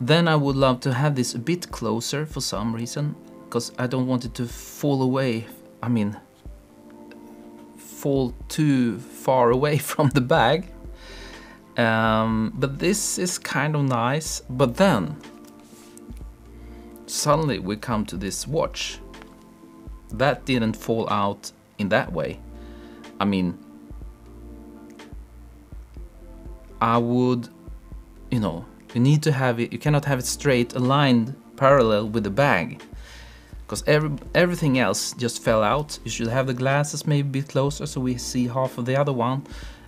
Then I would love to have this a bit closer for some reason, because I don't want it to fall away, I mean, fall too far away from the bag. Um, but this is kind of nice, but then suddenly we come to this watch. That didn't fall out in that way. I mean, I would, you know, you need to have it, you cannot have it straight aligned parallel with the bag, because every, everything else just fell out. You should have the glasses maybe a bit closer so we see half of the other one.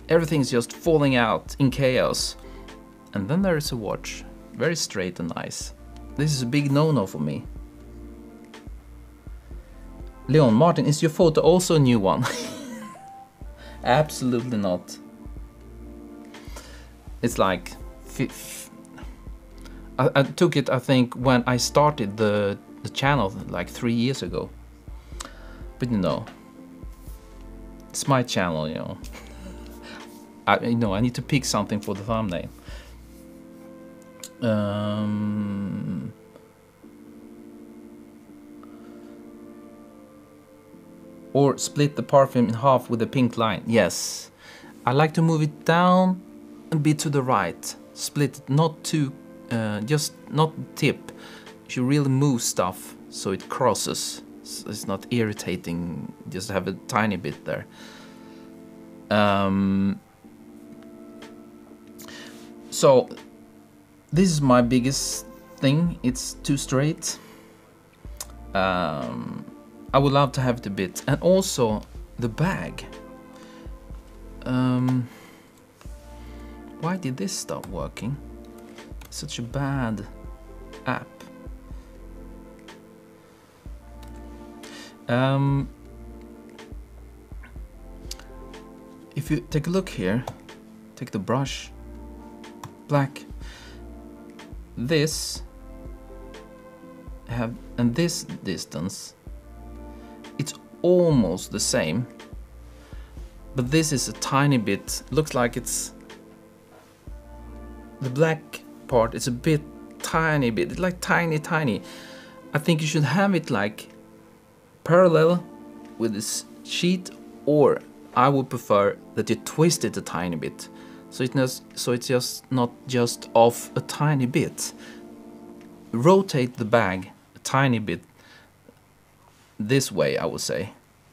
Everything's just falling out in chaos. And then there is a watch, very straight and nice. This is a big no-no for me. Leon, Martin, is your photo also a new one? Absolutely not. It's like, I, I took it, I think, when I started the, the channel like three years ago. But you know, it's my channel, you know. I know I need to pick something for the thumbnail. Um, or split the parfum in half with a pink line. Yes, I like to move it down a bit to the right. Split it, not too, uh, just not tip. You really move stuff so it crosses. So it's not irritating. Just have a tiny bit there. Um, so this is my biggest thing. It's too straight. Um, I would love to have it a bit, and also the bag. Um, why did this stop working? Such a bad app. Um, if you take a look here, take the brush, black, this have, and this distance, it's almost the same, but this is a tiny bit, looks like it's, the black part is a bit tiny bit, it's like tiny, tiny. I think you should have it like parallel with this sheet, or I would prefer that you twist it a tiny bit, so it knows, so it's just not just off a tiny bit. Rotate the bag a tiny bit this way, I would say,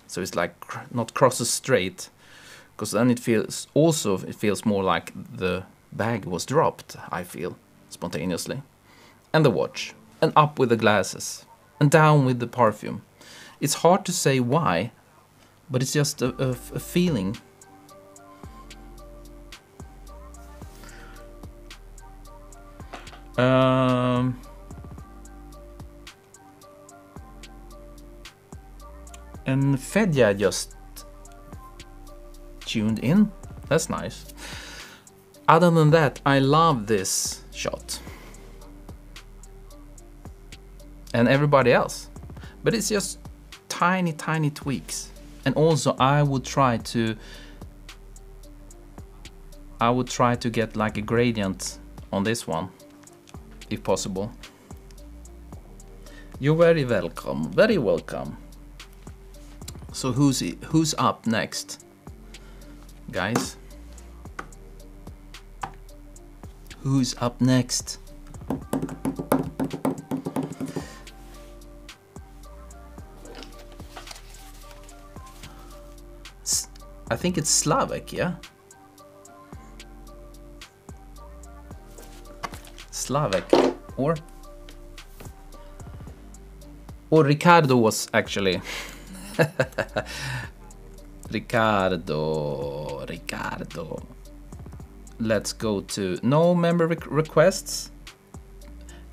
so it's like cr not crosses straight, because then it feels also it feels more like the bag was dropped. I feel spontaneously, and the watch, and up with the glasses, and down with the perfume. It's hard to say why, but it's just a, a, a feeling. Um, and Fedja just tuned in. That's nice. Other than that, I love this shot. And everybody else. But it's just tiny, tiny tweaks. And also I would try to I would try to get like a gradient on this one, if possible. You're very welcome, very welcome. So who's who's up next, guys? Who's up next? I think it's Slavic, yeah? Slavic, or? Or Ricardo was actually. Ricardo, Ricardo. Let's go to no member re requests.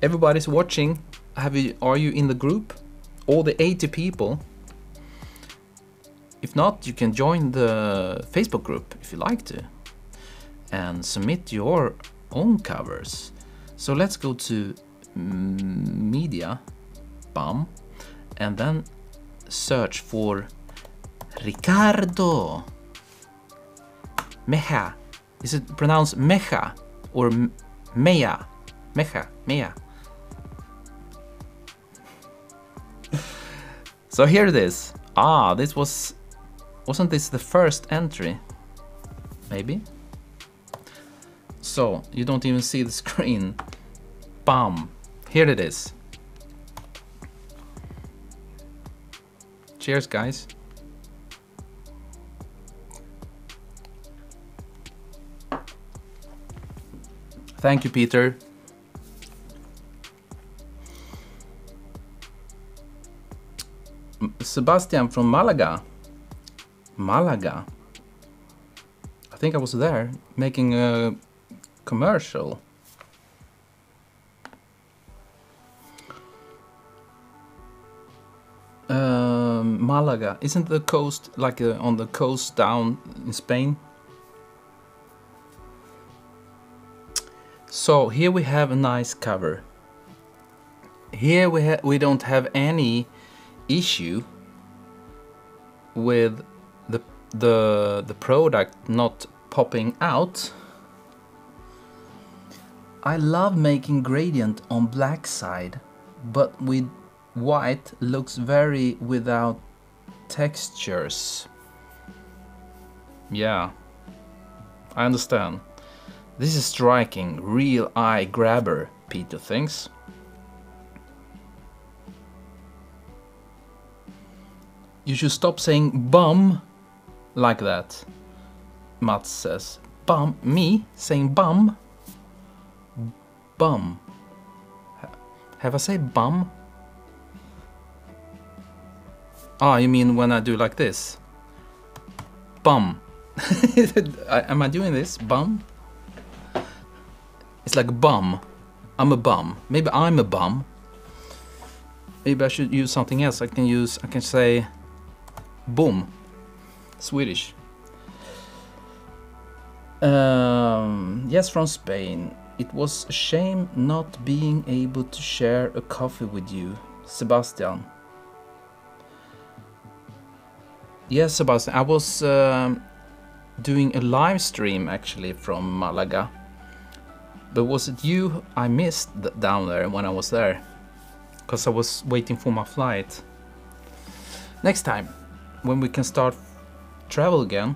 Everybody's watching. Have you, are you in the group? All the eighty people. If not, you can join the Facebook group if you like to, and submit your own covers. So let's go to media, bam, and then search for Ricardo Meja. Is it pronounced Meja or Meja? Meja, Meja. So here it is. Ah, this was. Wasn't this the first entry? Maybe? So, you don't even see the screen. Bam! Here it is. Cheers, guys. Thank you, Peter. Sebastian from Malaga. Malaga. I think I was there making a commercial. Um, Malaga, isn't the coast like uh, on the coast down in Spain? So here we have a nice cover. Here we ha we don't have any issue with the the the product not popping out. I love making gradient on black side, but with white looks very without textures. Yeah, I understand. This is striking, real eye grabber, Peter thinks. You should stop saying bum like that, Mats says. Bum, me saying bum? Bum. Have I said bum? Ah, you mean when I do like this? Bum. Am I doing this? Bum? It's like bum. I'm a bum. Maybe I'm a bum. Maybe I should use something else. I can use, I can say boom. Swedish. Um, yes, from Spain. It was a shame not being able to share a coffee with you, Sebastian. Yes, Sebastian. I was um, doing a live stream actually from Malaga. But was it you I missed down there when I was there? Because I was waiting for my flight. Next time, when we can start travel again.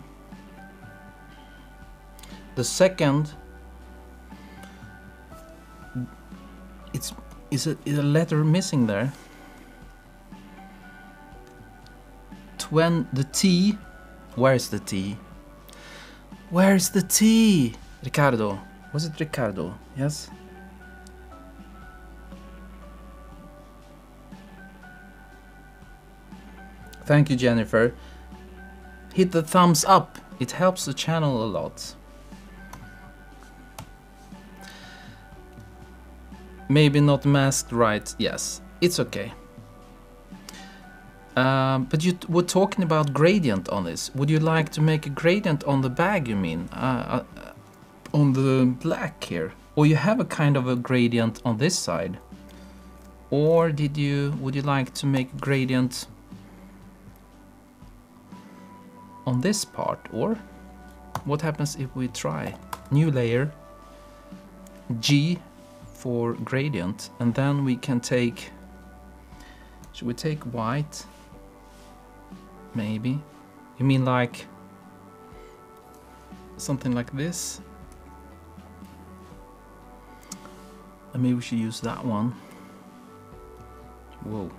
The second, it's is a, is a letter missing there. When the T, where's the T? Where's the T? Ricardo. Was it Ricardo? Yes. Thank you, Jennifer. Hit the thumbs up. It helps the channel a lot. Maybe not masked right. Yes, it's okay. Um, but you were talking about gradient on this. Would you like to make a gradient on the bag, you mean? Uh, uh, on the black here? Or you have a kind of a gradient on this side? Or did you, would you like to make a gradient on this part? Or what happens if we try? New layer, G for gradient, and then we can take, should we take white? Maybe. You mean like something like this? And maybe we should use that one. Whoa.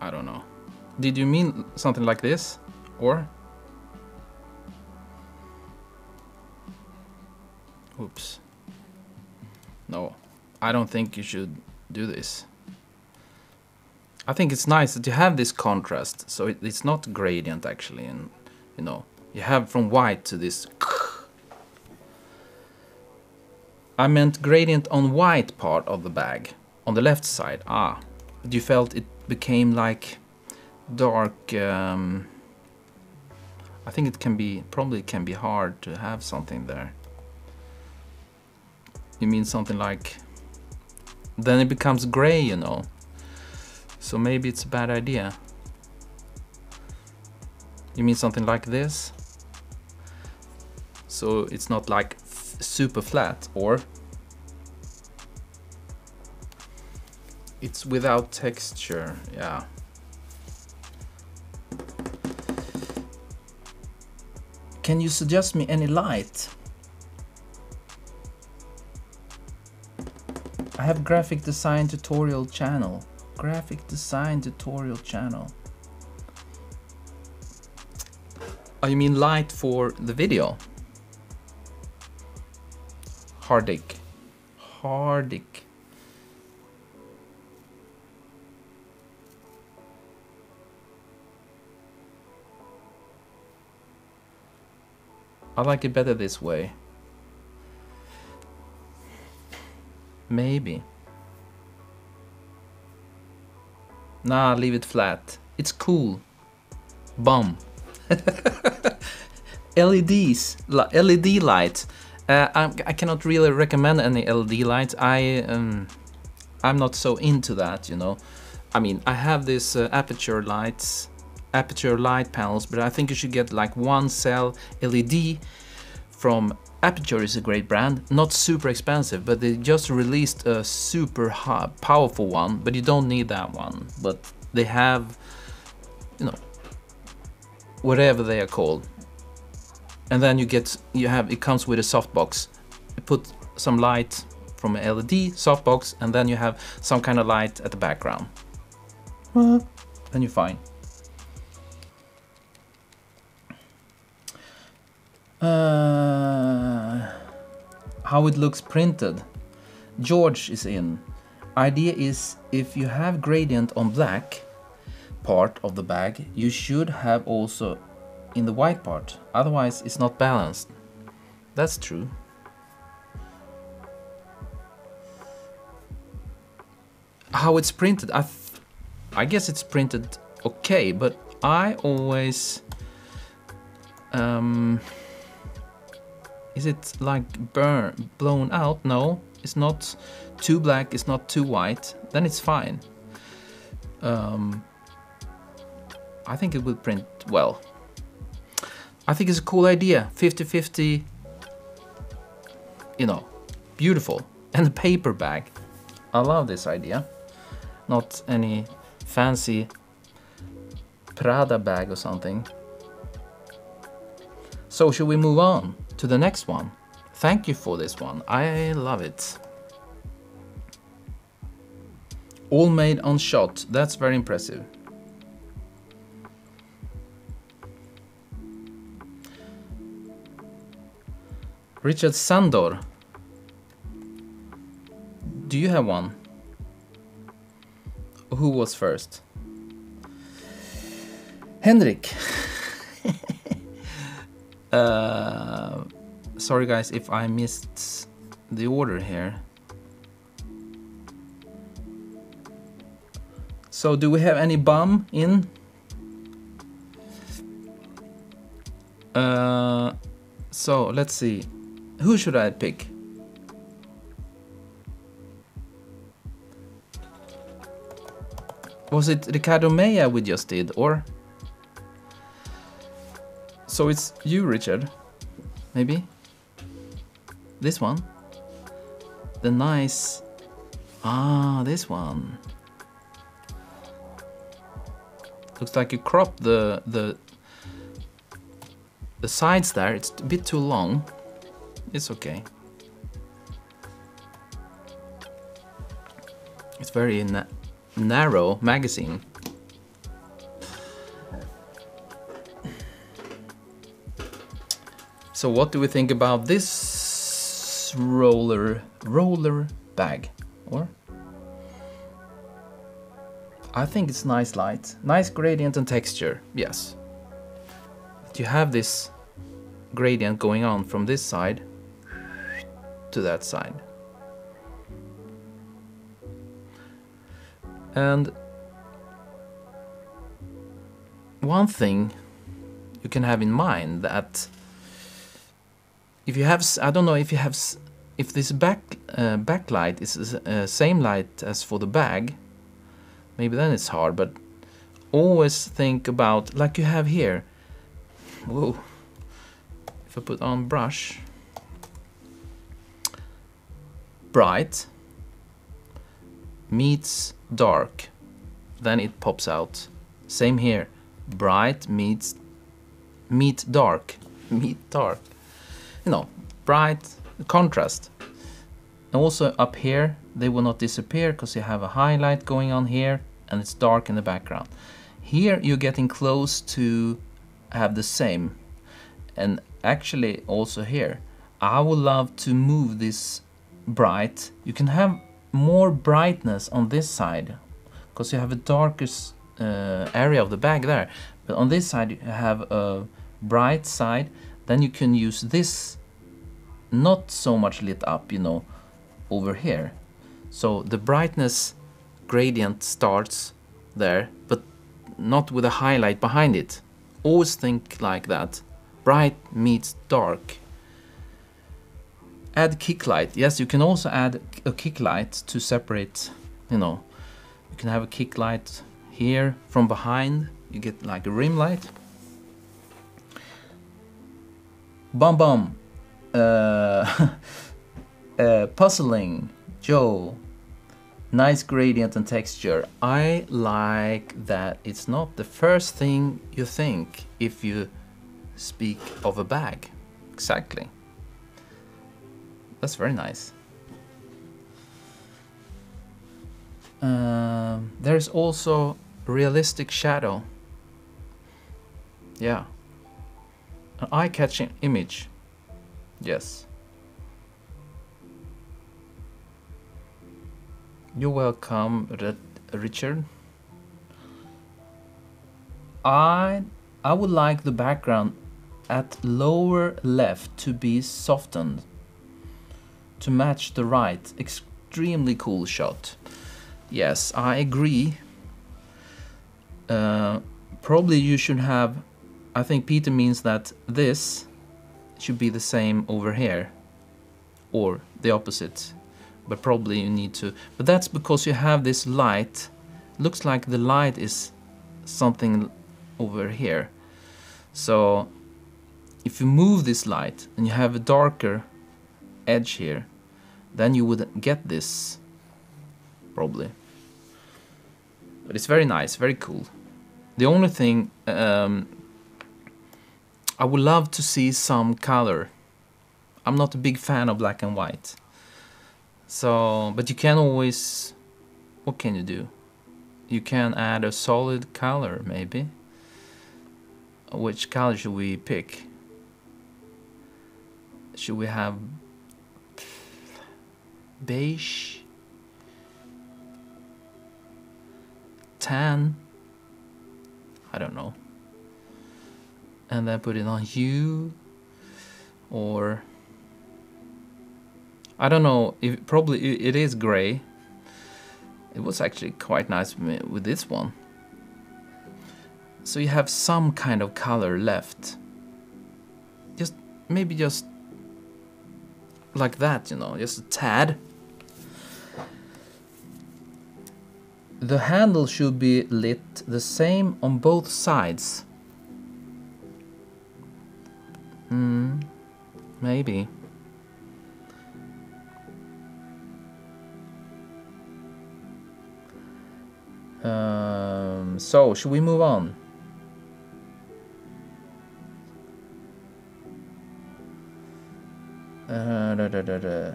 I don't know. Did you mean something like this? Or? Oops. No, I don't think you should do this. I think it's nice that you have this contrast, so it, it's not gradient actually, and you know, you have from white to this. I meant gradient on white part of the bag, on the left side. Ah, but you felt it became like dark. Um, I think it can be, probably can be hard to have something there. You mean something like, then it becomes gray, you know. So maybe it's a bad idea. You mean something like this? So it's not like f super flat, or? It's without texture, yeah. Can you suggest me any light? I have graphic design tutorial channel. Graphic design tutorial channel. Oh, you mean light for the video? Hardik. Hardik. I like it better this way. Maybe. Nah, leave it flat. It's cool. Bum. L E Ds. L E D light. Uh, I, I cannot really recommend any L E D light. I, um, I'm not so into that, you know. I mean, I have this uh, Aputure lights Aputure light panels, but I think you should get like one cell L E D from Aputure. Is a great brand, not super expensive, but they just released a super high, powerful one, but you don't need that one. But they have, you know, whatever they are called. And then you get, you have, it comes with a softbox. You put some light from an L E D softbox, and then you have some kind of light at the background. Well, then you're fine. Uh, how it looks printed. George is in. Idea is if you have gradient on black part of the bag, you should have also in the white part. Otherwise it's not balanced. That's true. How it's printed. I, th I guess it's printed okay, but I always... Um, Is it like burn, blown out? No, it's not too black, it's not too white, then it's fine. Um, I think it will print well. I think it's a cool idea, fifty fifty, you know, beautiful. And the paper bag, I love this idea. Not any fancy Prada bag or something. So should we move on to the next one? Thank you for this one, I love it. All made on shot, that's very impressive. Richard Sandor, do you have one? Who was first? Henrik. Uh, sorry guys if I missed the order here. So do we have any bum in? Uh, so let's see, who should I pick? Was it Ricardo Mea we just did, or? So it's you, Richard, maybe? This one? The nice... Ah, this one. Looks like you cropped the, the, the sides there. It's a bit too long. It's okay. It's very na narrow magazine. So what do we think about this roller, roller bag, or? I think it's nice light, nice gradient and texture, yes. But you have this gradient going on from this side to that side. And one thing you can have in mind that if you have, I don't know if you have, if this back uh, backlight is uh, same light as for the bag, maybe then it's hard. But always think about, like you have here. Whoa! If I put on brush, bright meets dark, then it pops out. Same here, bright meets meet dark, meet dark. You know, bright contrast. And also up here, they will not disappear because you have a highlight going on here and it's dark in the background. Here you're getting close to have the same. And actually also here, I would love to move this bright. You can have more brightness on this side because you have a darker uh, area of the bag there. But on this side you have a bright side. Then you can use this not so much lit up, you know, over here. So the brightness gradient starts there, but not with a highlight behind it. Always think like that. Bright meets dark. Add kick light. Yes, you can also add a kick light to separate, you know, you can have a kick light here from behind you get like a rim light. Bum bum. Uh, uh, puzzling. Joe. Nice gradient and texture. I like that it's not the first thing you think if you speak of a bag. Exactly. That's very nice. Um, there's also realistic shadow. Yeah. An eye-catching image. Yes. You're welcome, Richard. I, I would like the background at lower left to be softened to match the right. Extremely cool shot. Yes, I agree. Uh, probably you should have, I think Peter means that this should be the same over here or the opposite, but probably you need to, but that's because you have this light. Looks like the light is something over here. So if you move this light and you have a darker edge here, then you would get this probably. But it's very nice, very cool. The only thing, um, I would love to see some color. I'm not a big fan of black and white. So, but you can always, what can you do? You can add a solid color maybe. Which color should we pick? Should we have beige? Tan? I don't know. And then put it on hue, or I don't know, if probably it is gray. It was actually quite nice with this one. So you have some kind of color left. Just maybe just like that, you know, just a tad. The handle should be lit the same on both sides. Hmm, maybe. Um, so, should we move on? Uh, da, da, da, da.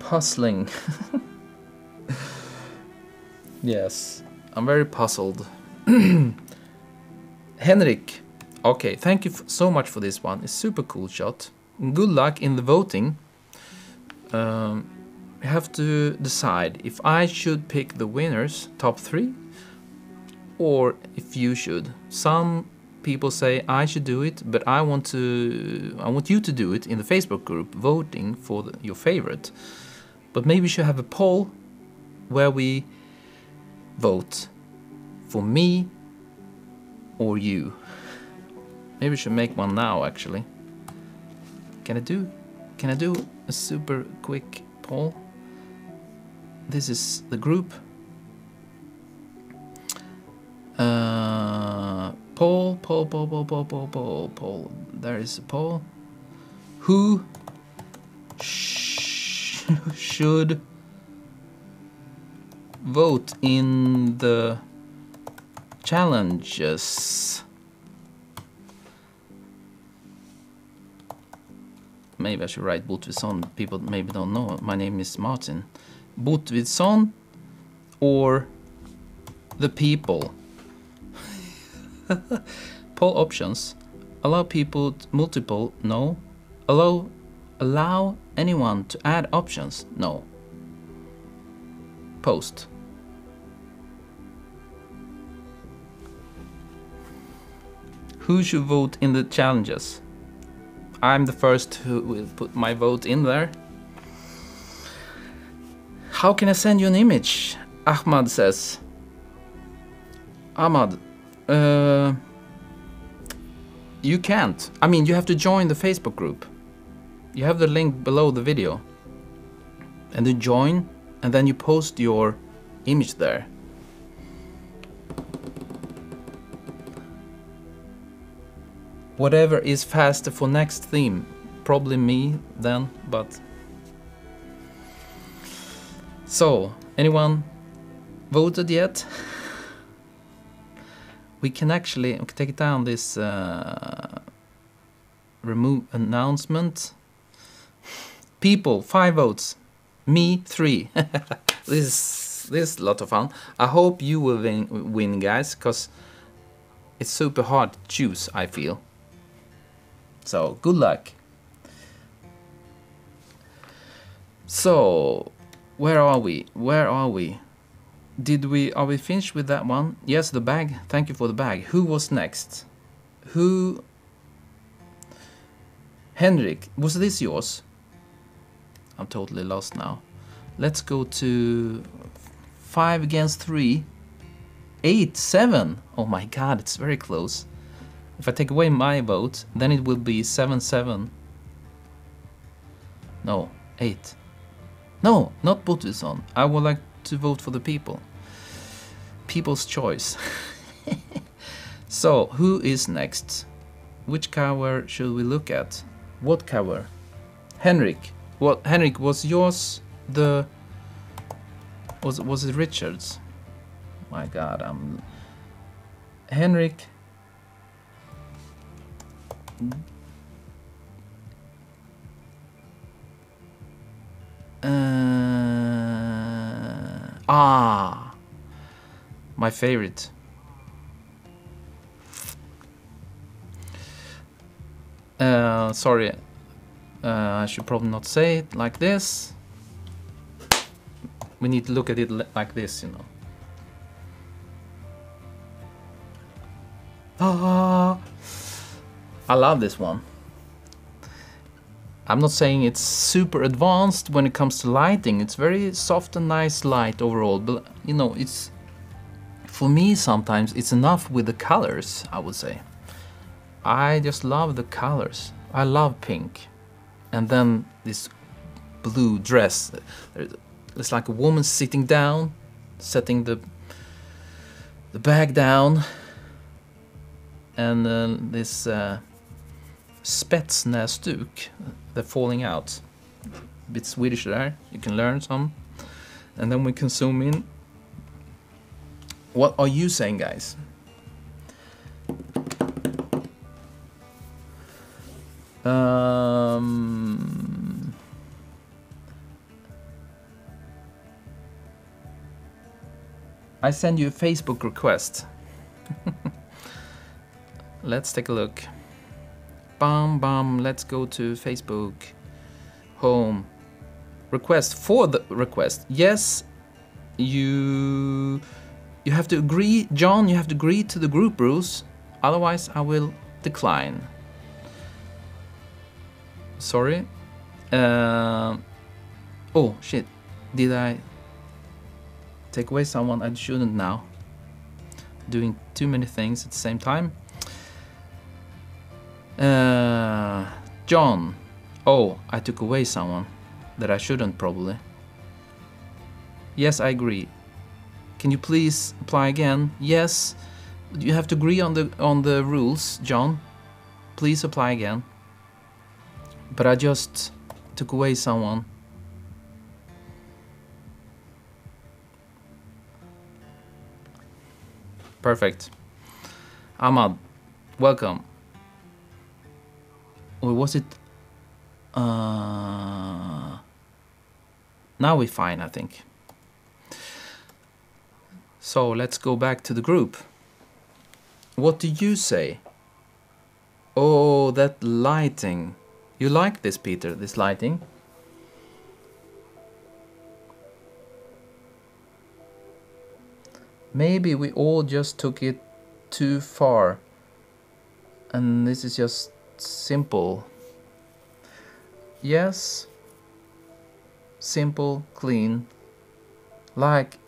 Puzzling. Yes, I'm very puzzled. Henrik. Okay, thank you so much for this one. It's super cool shot. Good luck in the voting. Um, we have to decide if I should pick the winners, top three, or if you should. Some people say I should do it, but I want to. I want you to do it in the Facebook group, voting for the, your favorite. But maybe we should have a poll where we vote for me or you. Maybe we should make one now, actually. Can I do, can I do a super quick poll? This is the group. Uh, poll, poll, poll, poll, poll, poll, poll, poll. There is a poll. Who sh should vote in the challenges? Maybe I should write Botvidsson. People maybe don't know. My name is Martin. Botvidsson or the people. Poll options. Allow people multiple. No. Allow allow anyone to add options. No. Post. Who should vote in the challenges? I'm the first who will put my vote in there. How can I send you an image? Ahmad says. Ahmad, uh, you can't. I mean, you have to join the Facebook group. You have the link below the video. And you join, and then you post your image there. Whatever is faster for next theme. Probably me then, but... So, anyone voted yet? We can actually we can take down this uh, remove announcement. People, five votes. Me, three. This, this is a lot of fun. I hope you will win, win guys, because it's super hard to choose, I feel. So, good luck. So, where are we? Where are we? Did we, are we finished with that one? Yes, the bag. Thank you for the bag. Who was next? Who? Henrik, was this yours? I'm totally lost now. Let's go to five against three. Eight, seven. Oh my god, it's very close. If I take away my vote, then it will be seven, seven. No, eight. No, not Botvidsson. I would like to vote for the people. People's choice. So, who is next? Which cover should we look at? What cover? Henrik. What, Henrik, was yours the... Was, was it Richard's? My god, I'm... Henrik... Uh, ah, my favorite. Uh, sorry, uh, I should probably not say it like this. We need to look at it like this, you know. Ah, I love this one. I'm not saying it's super advanced when it comes to lighting. It's very soft and nice light overall, but you know, it's for me sometimes it's enough with the colors, I would say. I just love the colors. I love pink. And then this blue dress. It's like a woman sitting down, setting the the bag down, and uh, this uh, Spetsnäsduk, they're falling out. A bit Swedish there, you can learn some. And then we can zoom in. What are you saying, guys? Um, I send you a Facebook request. Let's take a look. Bam, bam, let's go to Facebook, home, request, for the request. Yes, you you have to agree, John, you have to agree to the group rules, otherwise I will decline. Sorry. Uh, oh, shit, did I take away someone? I shouldn't now. Doing too many things at the same time. Uh, John. Oh, I took away someone that I shouldn't probably. Yes, I agree. Can you please apply again? Yes. You have to agree on the on the rules, John. Please apply again. But I just took away someone. Perfect. Ahmad, welcome. Or was it... Uh, now we're fine, I think. So let's go back to the group. What do you say? Oh, that lighting. You like this, Peter, this lighting? Maybe we all just took it too far. And this is just... simple. Yes. Simple, clean. Like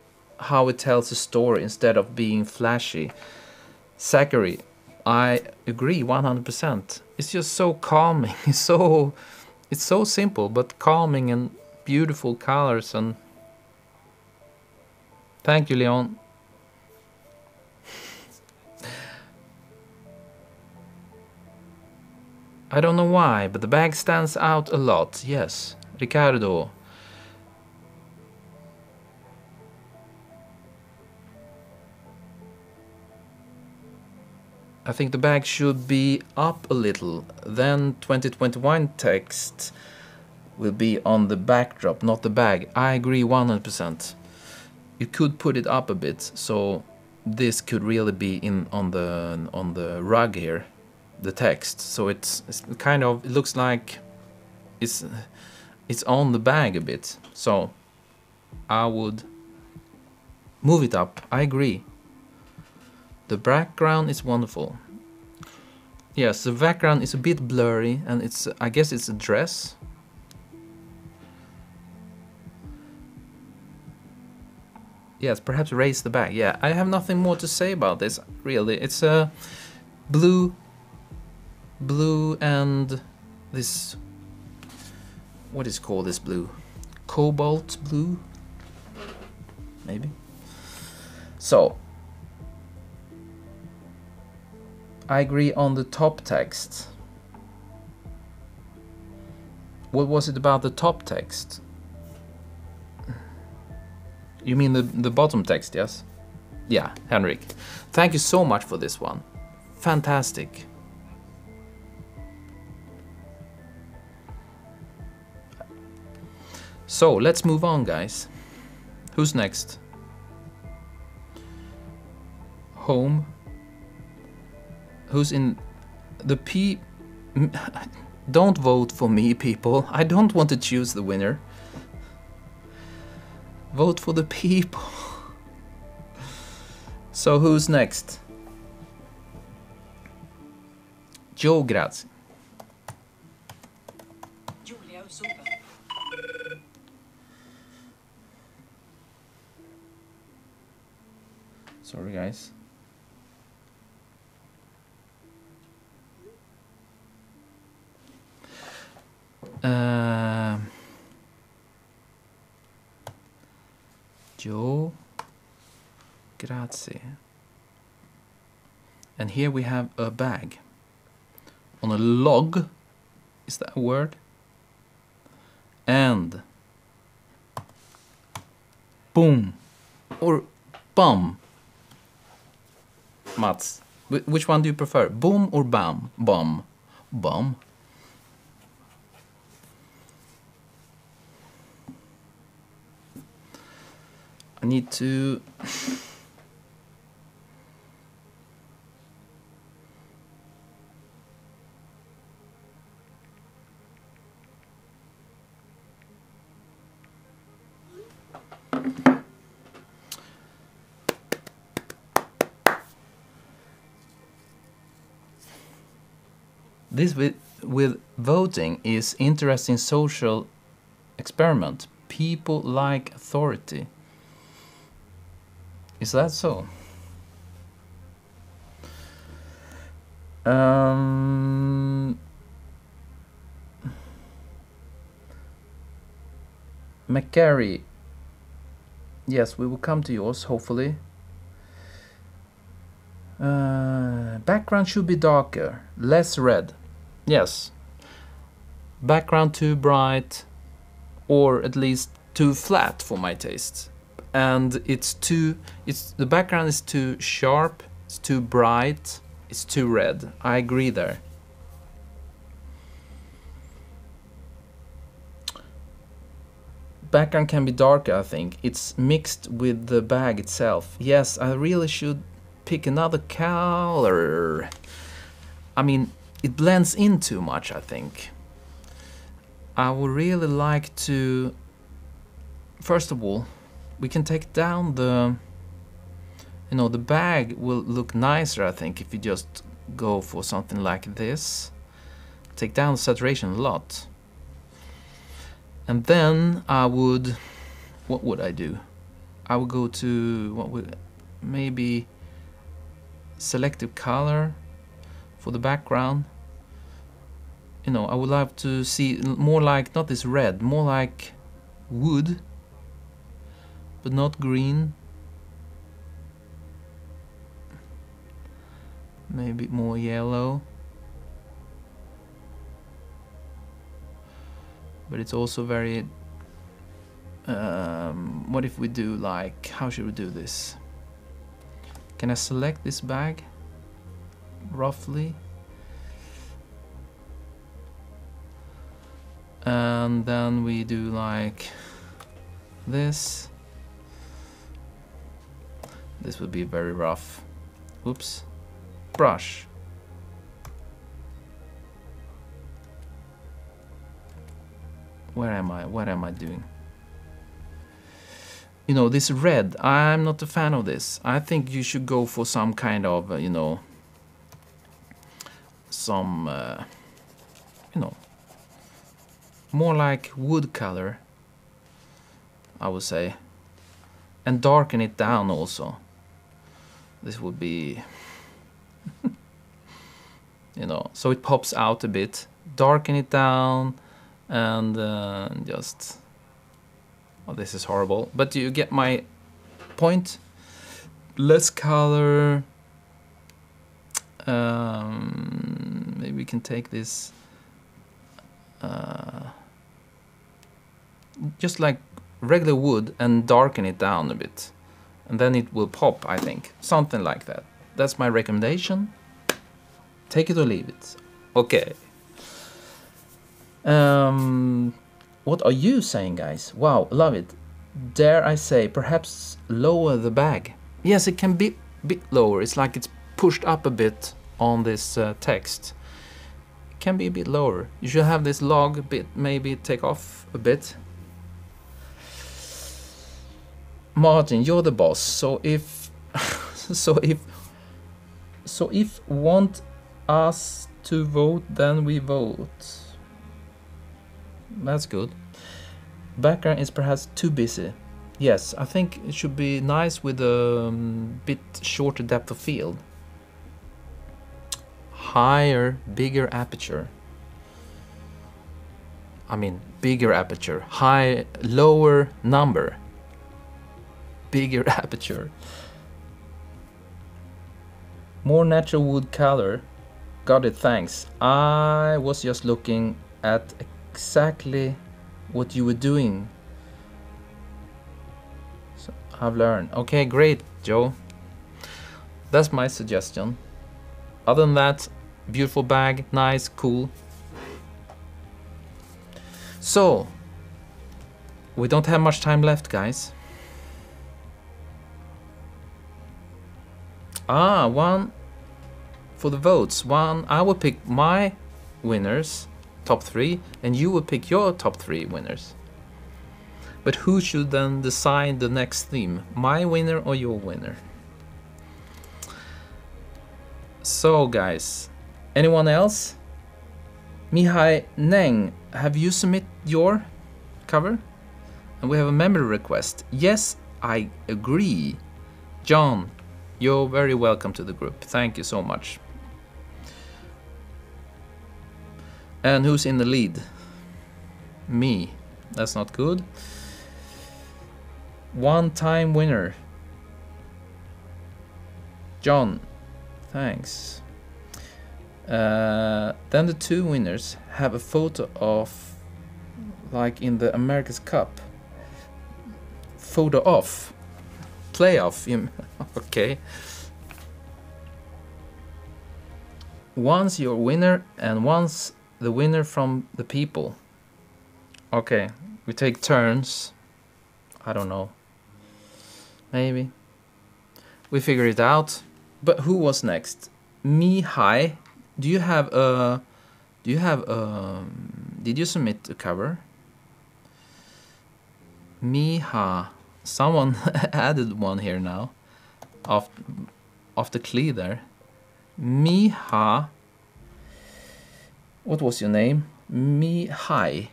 how it tells a story instead of being flashy. Zachary, I agree one hundred percent. It's just so calming. It's so it's so simple but calming and beautiful colors and thank you, Leon. I don't know why, but the bag stands out a lot. Yes, Ricardo. I think the bag should be up a little, then twenty twenty-one text will be on the backdrop, not the bag. I agree one hundred percent. You could put it up a bit, so this could really be in on the on the rug here, the text. So it's, it's kind of, it looks like it's it's on the bag a bit. So I would move it up. I agree. The background is wonderful. Yes, the background is a bit blurry, and it's, I guess it's a dress. Yes, perhaps raise the bag. Yeah, I have nothing more to say about this, really. It's a blue, blue and this, what is called this blue? Cobalt blue, maybe? So, I agree on the top text. What was it about the top text? You mean the, the bottom text, yes? Yeah, Henrik. Thank you so much for this one. Fantastic. So, let's move on, guys. Who's next? Home. Who's in the P? Don't vote for me, people. I don't want to choose the winner. Vote for the people. So who's next? Joe Graz. Julia Usuba. Sorry, guys. Uh, Joe Grazie. And here we have a bag on a log, is that a word? And boom or bum. Mats, which one do you prefer? Boom or bam? Bum. Bum. I need to this with, with voting is interesting social experiment. People like authority. Is that so? Um, McCary. Yes, we will come to yours, hopefully. Uh, background should be darker, less red. Yes. Background too bright, or at least too flat for my taste. And it's too, it's, the background is too sharp, it's too bright, it's too red. I agree there. Background can be darker, I think. It's mixed with the bag itself. Yes, I really should pick another color. I mean, it blends in too much, I think. I would really like to, first of all, we can take down the, you know, the bag will look nicer, I think, if you just go for something like this. Take down the saturation a lot. And then I would, what would I do? I would go to, what would, maybe selective color for the background. You know, I would like to see more like, not this red, more like wood. But not green. Maybe more yellow. but it's also very, um, what if we do like, how should we do this? Can I select this bag roughly? And then we do like this. This would be very rough. Oops. Brush. Where am I? What am I doing? You know, this red, I'm not a fan of this. I think you should go for some kind of, uh, you know, some, uh, you know, more like wood color, I would say, and darken it down also. This would be, you know, so it pops out a bit. Darken it down and uh, just, oh, this is horrible. But do you get my point? Less color. Um, maybe we can take this. Uh, just like regular wood and darken it down a bit, and then it will pop, I think. Something like that. That's my recommendation. Take it or leave it. Okay. Um, what are you saying, guys? Wow, love it. Dare I say, perhaps lower the bag. Yes, it can be a bit lower. It's like it's pushed up a bit on this uh, text. It can be a bit lower. You should have this log bit maybe take off a bit. Martin, you're the boss, so if so if so if want us to vote, then we vote. That's good. Background is perhaps too busy. Yes, I think it should be nice with a um, bit shorter depth of field, higher, bigger aperture. I mean, bigger aperture, high, lower number. Bigger aperture, more natural wood color. Got it, thanks. I was just looking at exactly what you were doing, so I've learned. Okay, great, Joe. That's my suggestion. Other than that, beautiful bag, nice, cool. So we don't have much time left, guys. Ah, one for the votes. One, I will pick my winners, top three, and you will pick your top three winners. But who should then decide the next theme? My winner or your winner? So, guys, anyone else? Mihai Neng, have you submitted your cover? And we have a memory request. Yes, I agree. John, you're very welcome to the group. Thank you so much. And who's in the lead? Me. That's not good. One-time winner. John. Thanks. Uh, then the two winners have a photo of, like in the America's Cup, photo of. Playoff. Okay. Once your winner and once the winner from the people. Okay, we take turns. I don't know. Maybe. We figure it out. But who was next? Mihai. Do you have a? Do you have a? Did you submit a cover? Mihai. Someone added one here now, off, off the clear there. Mihai. What was your name? Mihai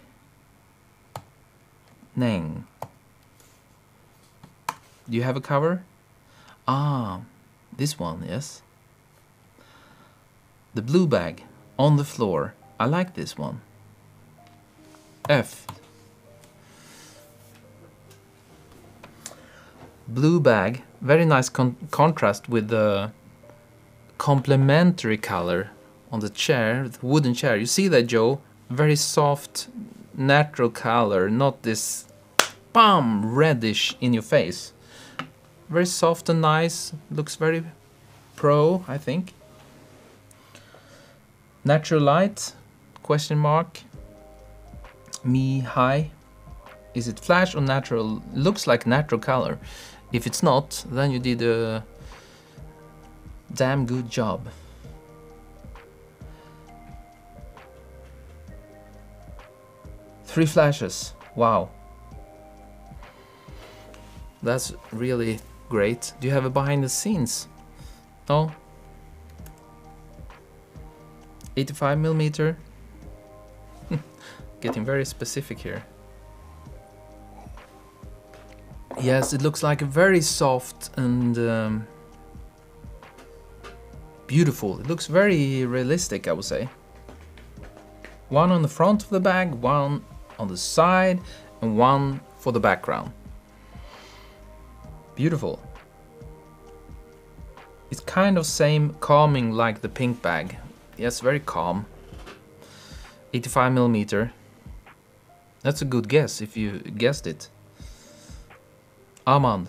Neng. Do you have a cover? Ah, this one, yes. The blue bag on the floor. I like this one. F. Blue bag, very nice con contrast with the complementary color on the chair, the wooden chair. You see that, Joe? Very soft, natural color, not this bam reddish in your face. Very soft and nice, looks very pro, I think. Natural light, question mark. Me high. Is it flash or natural? Looks like natural color. If it's not, then you did a damn good job. Three flashes, wow. That's really great. Do you have a behind the scenes? No? eighty-five millimeter. Getting very specific here. Yes, it looks like a very soft and um, beautiful. It looks very realistic, I would say. One on the front of the bag, one on the side, and one for the background. Beautiful. It's kind of same calming like the pink bag. Yes, very calm. eighty-five millimeter. That's a good guess if you guessed it. Amand.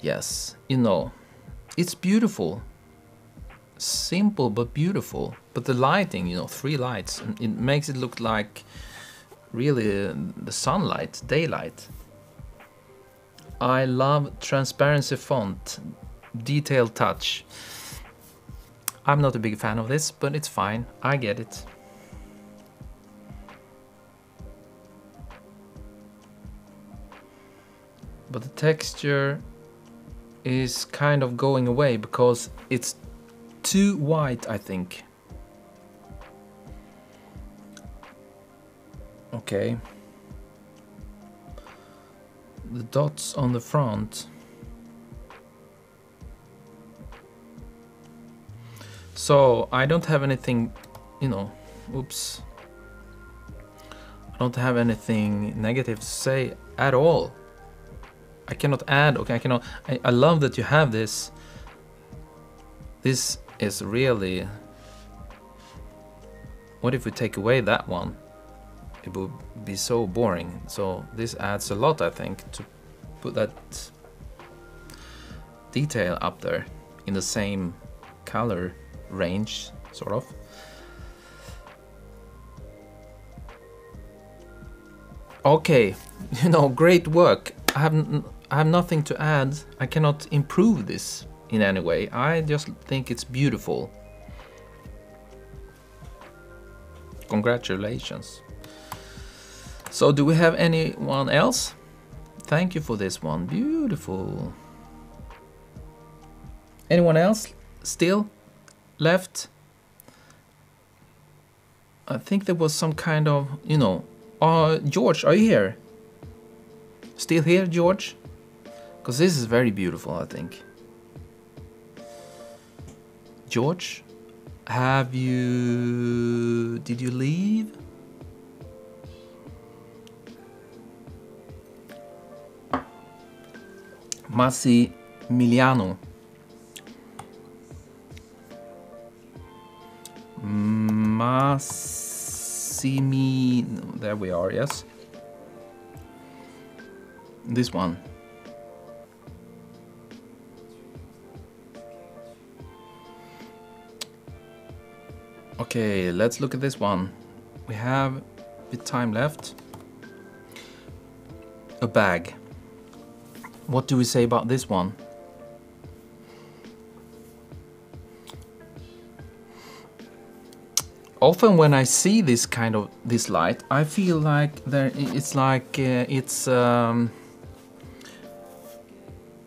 Yes, you know. It's beautiful. Simple but beautiful. But the lighting, you know, three lights, it makes it look like really the sunlight, daylight. I love transparency font, detail touch. I'm not a big fan of this, but it's fine. I get it. But the texture is kind of going away because it's too white, I think. Okay. The dots on the front. So I don't have anything, you know, oops. I don't have anything negative to say at all. I cannot add, okay, I cannot, I, I love that you have this. This is really, what if we take away that one? It would be so boring. So this adds a lot, I think, to put that detail up there in the same color range, sort of. Okay, you know, great work. I have, I have nothing to add. I cannot improve this in any way. I just think it's beautiful. Congratulations. So do we have anyone else? Thank you for this one. Beautiful. Anyone else still left? I think there was some kind of, you know, uh, George, are you here? Still here, George? Because this is very beautiful, I think. George, have you... did you leave? Massimiliano. Massimiliano. There we are, yes. This one. Okay, let's look at this one. We have a bit of time left. A bag. What do we say about this one? Often when I see this kind of this light, I feel like there it's like uh, it's. Um,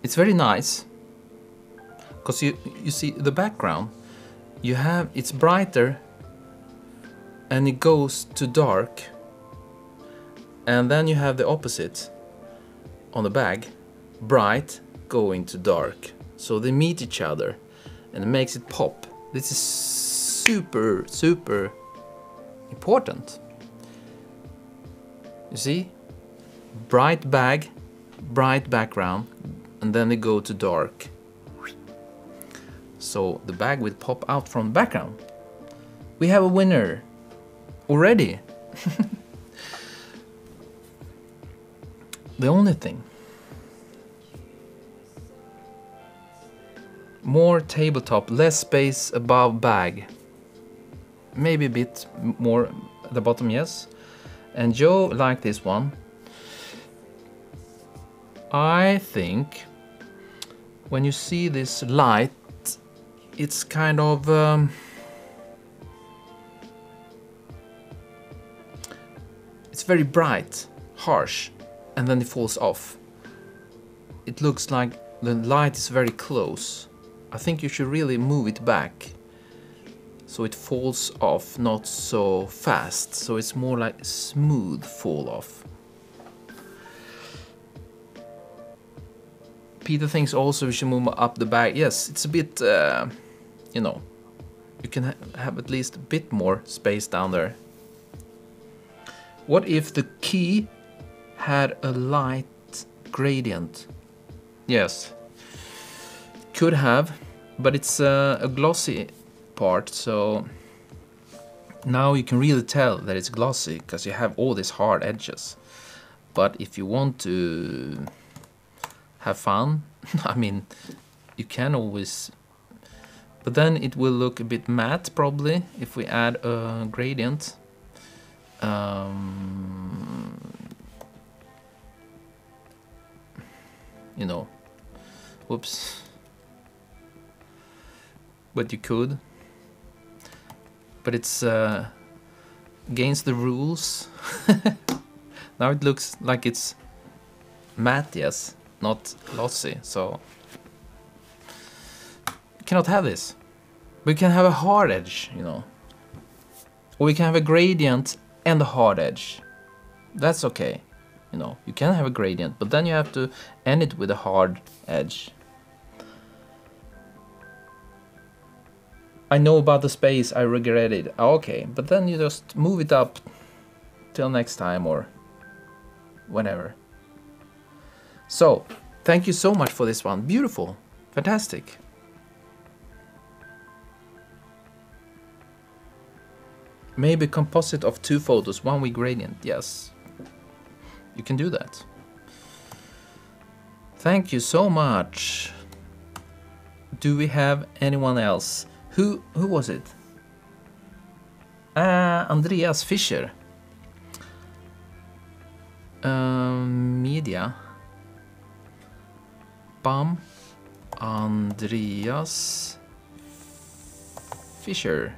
It's very nice because you, you see the background, you have, it's brighter and it goes to dark, and then you have the opposite on the bag, bright going to dark. So they meet each other and it makes it pop. This is super, super important. You see? Bright bag, bright background. And then they go to dark. So the bag will pop out from the background. We have a winner already. the only thing. More tabletop, less space above bag. Maybe a bit more at the bottom, yes. And Joe liked this one. I think when you see this light, it's kind of um, it's very bright, harsh, and then it falls off. It looks like the light is very close. I think you should really move it back so it falls off not so fast, so it's more like a smooth fall off. Peter thinks also we should move up the bag. Yes, it's a bit, uh, you know, you can ha have at least a bit more space down there. What if the key had a light gradient? Yes, could have, but it's uh, a glossy part, so now you can really tell that it's glossy because you have all these hard edges. But if you want to have fun, I mean, you can always, but then it will look a bit matte probably if we add a gradient. Um, you know, whoops, but you could, but it's uh, against the rules. Now it looks like it's matte, yes, not glossy, so you cannot have this. We can have a hard edge, you know, or we can have a gradient and a hard edge. That's okay, you know, you can have a gradient, but then you have to end it with a hard edge. I know about the space, I regret it. Okay, but then you just move it up till next time or whenever. So, thank you so much for this one. Beautiful, fantastic. Maybe composite of two photos, one with gradient, yes. You can do that. Thank you so much. Do we have anyone else? Who, who was it? Uh, Andreas Fischer. Um, media. Bam. Andreas Fischer.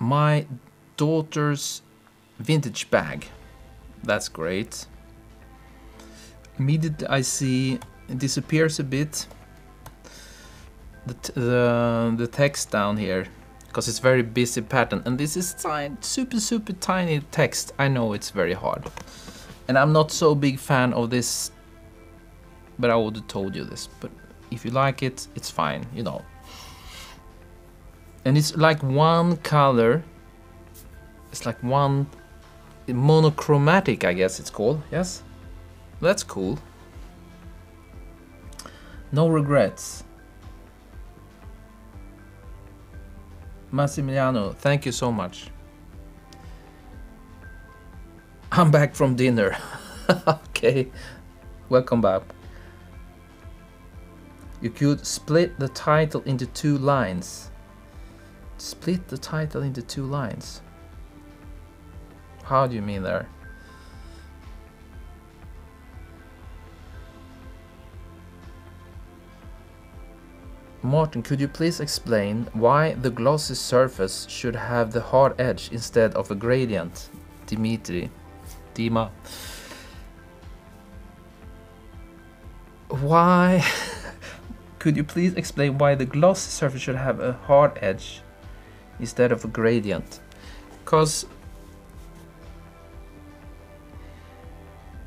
My daughter's vintage bag. That's great. Immediately I see it disappears a bit, the, t the, the text down here, because it's very busy pattern, and this is tiny, super super tiny text. I know it's very hard, and I'm not so big fan of this, but I would have told you this, but if you like it, it's fine, you know. And it's like one color, it's like one monochromatic, I guess it's called, yes? That's cool. No regrets. Massimiliano, thank you so much. I'm back from dinner. Okay, welcome back. You could split the title into two lines. Split the title into two lines. How do you mean there? Martin, could you please explain why the glossy surface should have the hard edge instead of a gradient? Dimitri, Dima. Why? Could you please explain why the glossy surface should have a hard edge instead of a gradient? Because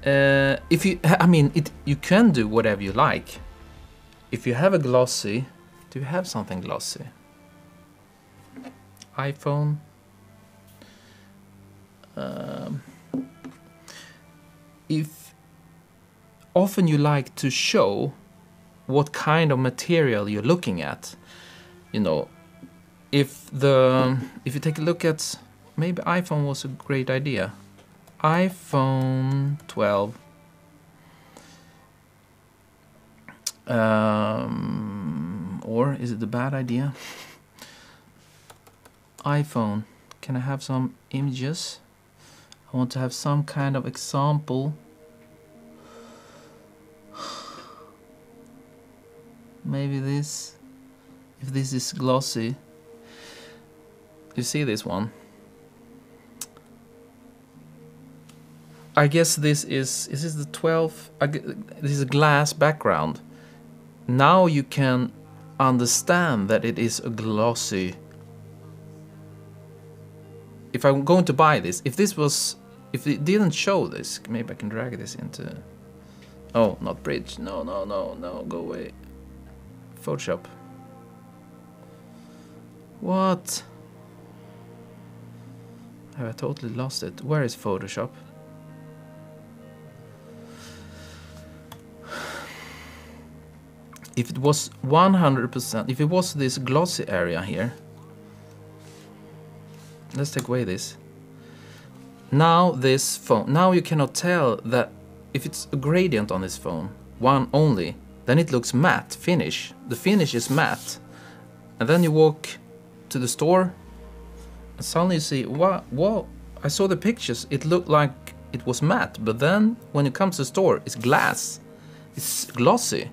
uh, if you, I mean, it, you can do whatever you like. If you have a glossy, do you have something glossy? iPhone. Um, if often you like to show what kind of material you're looking at, you know, if the if you take a look at Maybe iPhone was a great idea. iPhone twelve. Um, or is it a bad idea? iPhone. Can I have some images? I want to have some kind of example. Maybe this, if this is glossy. You see this one? I guess this is, is this the twelfth? I guess this is a glass background. Now you can understand that it is a glossy. If I'm going to buy this, if this was, if it didn't show this, maybe I can drag this into, oh, not bridge, no, no, no, no, go away. Photoshop. What? Have I totally lost it? Where is Photoshop? If it was one hundred percent, if it was this glossy area here, let's take away this. Now this phone, now you cannot tell that if it's a gradient on this phone, one only, then it looks matte finish. The finish is matte. And then you walk to the store and suddenly you see, wow, whoa, I saw the pictures. It looked like it was matte, but then when it comes to the store, it's glass. It's glossy.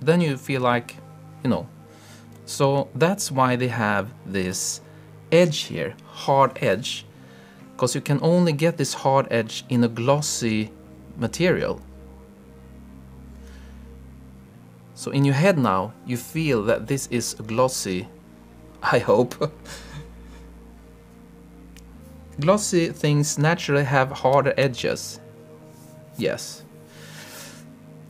Then you feel like, you know. So that's why they have this edge here, hard edge, because you can only get this hard edge in a glossy material. So in your head now, you feel that this is glossy, I hope. Glossy things naturally have harder edges. Yes.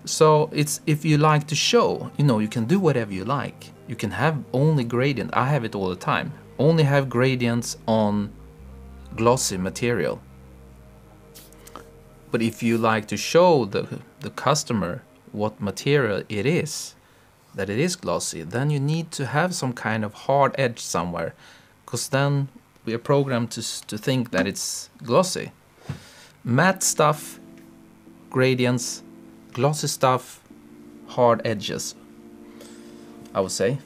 So it's if you like to show, you know, you can do whatever you like. You can have only gradient. I have it all the time. Only have gradients on glossy material. But if you like to show the, the customer what material it is, that it is glossy, then you need to have some kind of hard edge somewhere, because then we are programmed to, to think that it's glossy. Matte stuff, gradients, glossy stuff, hard edges, I would say.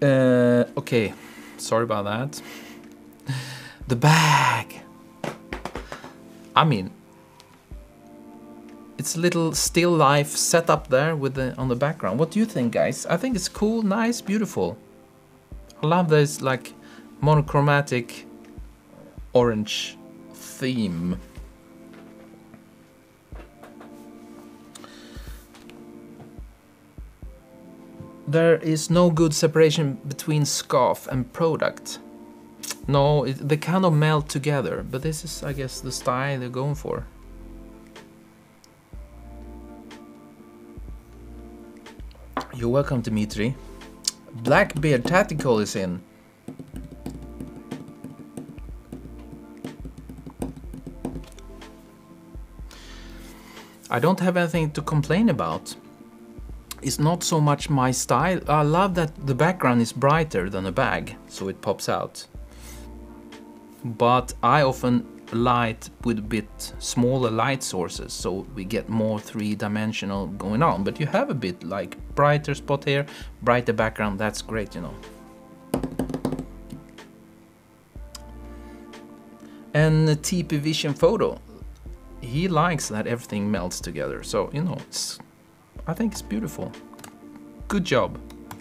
Uh, okay, sorry about that. The bag! I mean, it's a little still life set up there with the, on the background. What do you think, guys? I think it's cool, nice, beautiful. I love this like monochromatic orange theme. There is no good separation between scarf and product. No, it, they kind of melt together, but this is, I guess, the style they're going for. You're welcome, Dimitri. Blackbeard Tactical is in. I don't have anything to complain about. It's not so much my style. I love that the background is brighter than a bag, so it pops out. But I often light with a bit smaller light sources, so we get more three-dimensional going on. But you have a bit like brighter spot here, brighter background, that's great, you know. And T P Vision Photo, he likes that everything melts together, so, you know, it's, I think it's beautiful. Good job.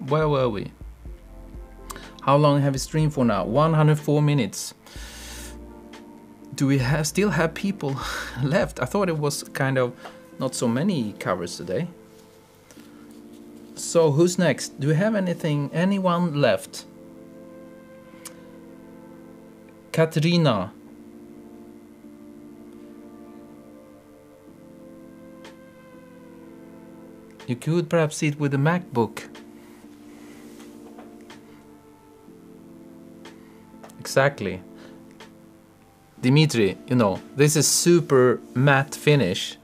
Where were we? How long have we streamed for now? one hundred four minutes. Do we have, still have people left? I thought it was kind of not so many covers today. So who's next? Do we have anything, anyone left? Katarina. You could perhaps see it with a MacBook. Exactly. Dimitri, you know, this is super matte finish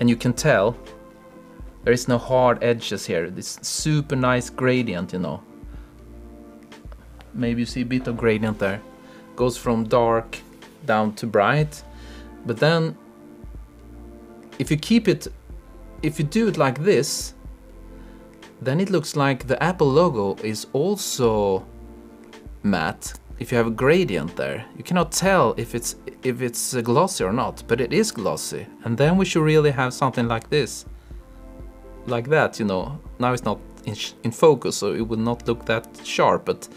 and you can tell there is no hard edges here. This super nice gradient, you know. maybe you see a bit of gradient there. Goes from dark down to bright. But then if you keep it, if you do it like this, then it looks like the Apple logo is also matte. If you have a gradient there, you cannot tell if it's if it's glossy or not, but it is glossy. And then we should really have something like this, like that, you know. Now it's not in, in focus, so it will not look that sharp, but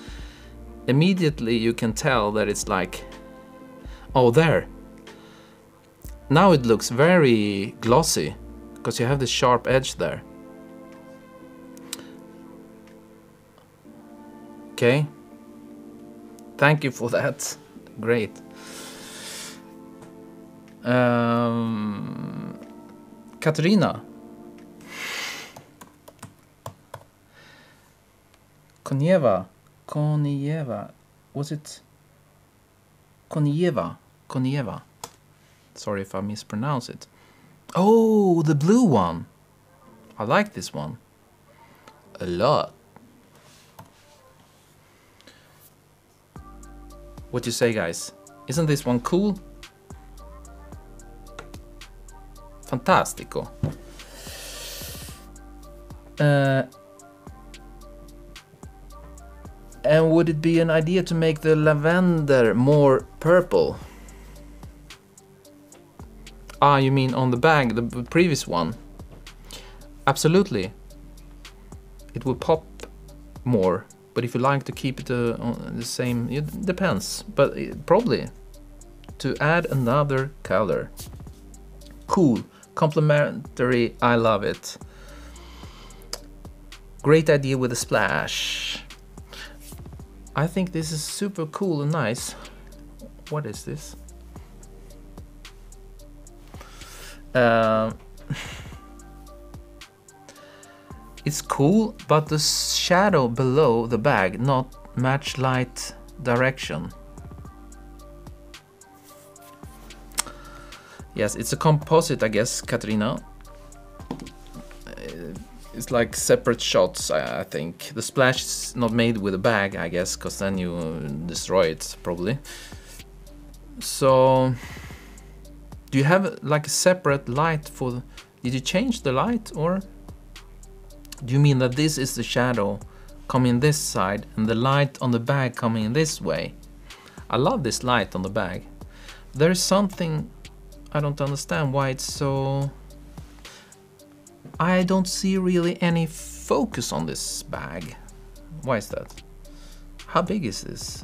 immediately you can tell that it's like, oh, there. Now it looks very glossy because you have the sharp edge there. Okay. Thank you for that. Great. Um, Katarina. Konieva. Konieva. Was it? Konieva. Konieva. Sorry if I mispronounce it. Oh, the blue one. I like this one a lot. What you say, guys? Isn't this one cool? Fantastico. Uh, and would it be an idea to make the lavender more purple? Ah, you mean on the bag, the previous one? Absolutely. It will pop more. But if you like to keep it uh, on the same, it depends, but it, probably to add another color. Cool, complimentary, I love it. Great idea with a splash. I think this is super cool and nice. What is this? Uh, It's cool, but the shadow below the bag not match light direction. Yes, it's a composite, I guess, Katarina. It's like separate shots, I think. The splash is not made with a bag, I guess, because then you destroy it, probably. So, do you have like a separate light for the... Did you change the light, or...? Do you mean that this is the shadow coming this side and the light on the bag coming this way? I love this light on the bag. There's something I don't understand why it's so... I don't see really any focus on this bag. Why is that? How big is this?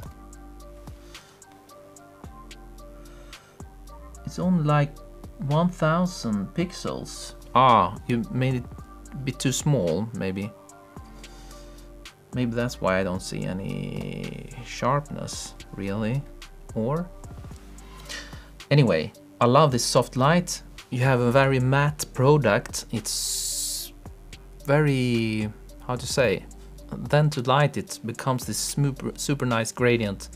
It's only like one thousand pixels. Ah, you made it bit too small, maybe. Maybe that's why I don't see any sharpness, really. Or anyway, I love this soft light. You have a very matte product. It's very, how to say, then to light it becomes this super, super nice gradient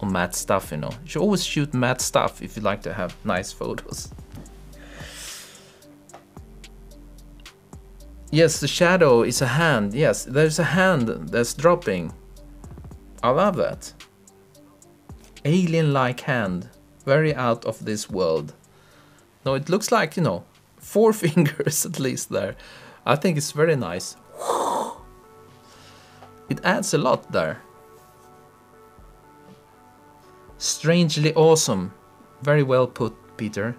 on matte stuff, you know. You should always shoot matte stuff if you like to have nice photos. Yes, the shadow is a hand. Yes, there's a hand that's dropping. I love that. Alien-like hand. Very out of this world. No, it looks like, you know, four fingers at least there. I think it's very nice. It adds a lot there. Strangely awesome. Very well put, Peter.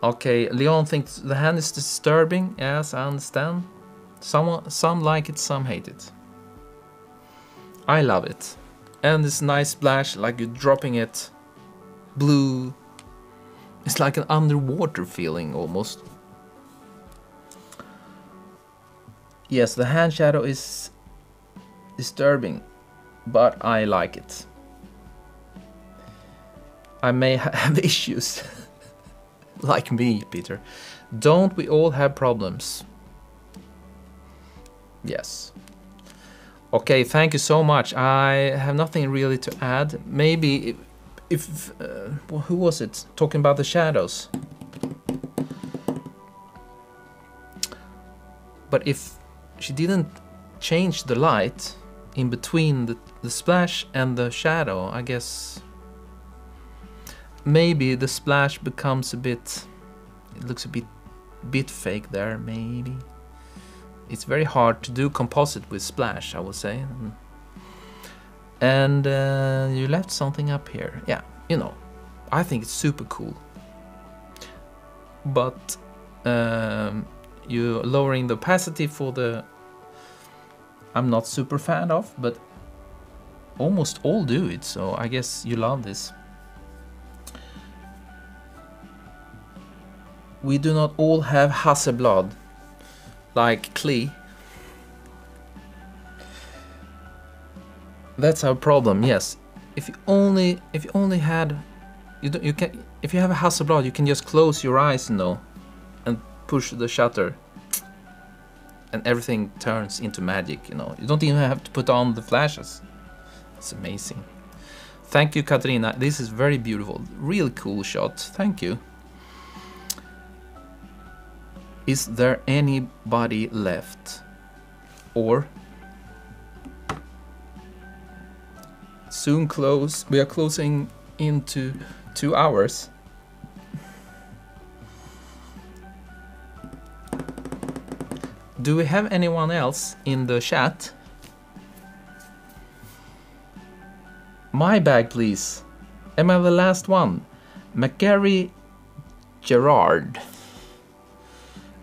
Okay, Leon thinks the hand is disturbing. Yes, I understand. Some, some like it, some hate it. I love it. And this nice splash, like you're dropping it. Blue. It's like an underwater feeling, almost. Yes, the hand shadow is disturbing, but I like it. I may ha- have issues. Like me, Peter. Don't we all have problems? Yes. Okay, thank you so much. I have nothing really to add. Maybe if... if uh, who was it? Talking about the shadows. But if she didn't change the light, in between the, the splash and the shadow. I guess maybe the splash becomes a bit, it looks a bit bit fake there. Maybe it's very hard to do composite with splash, I would say. And uh, you left something up here. Yeah, you know, I think it's super cool, but um, you lowering the opacity for the, I'm not super fan of, but almost all do it, so I guess you love this. We do not all have Hasselblad like Klee. That's our problem. Yes, if you only if you only had, you don't, you can, if you have a Hasselblad, you can just close your eyes, you know, and push the shutter, and everything turns into magic. You know, you don't even have to put on the flashes. It's amazing. Thank you, Katarina. This is very beautiful. Real cool shot. Thank you. Is there anybody left? Or soon close, we are closing into two hours. Do we have anyone else in the chat? My bag, please. Am I the last one? McGarry Gerard.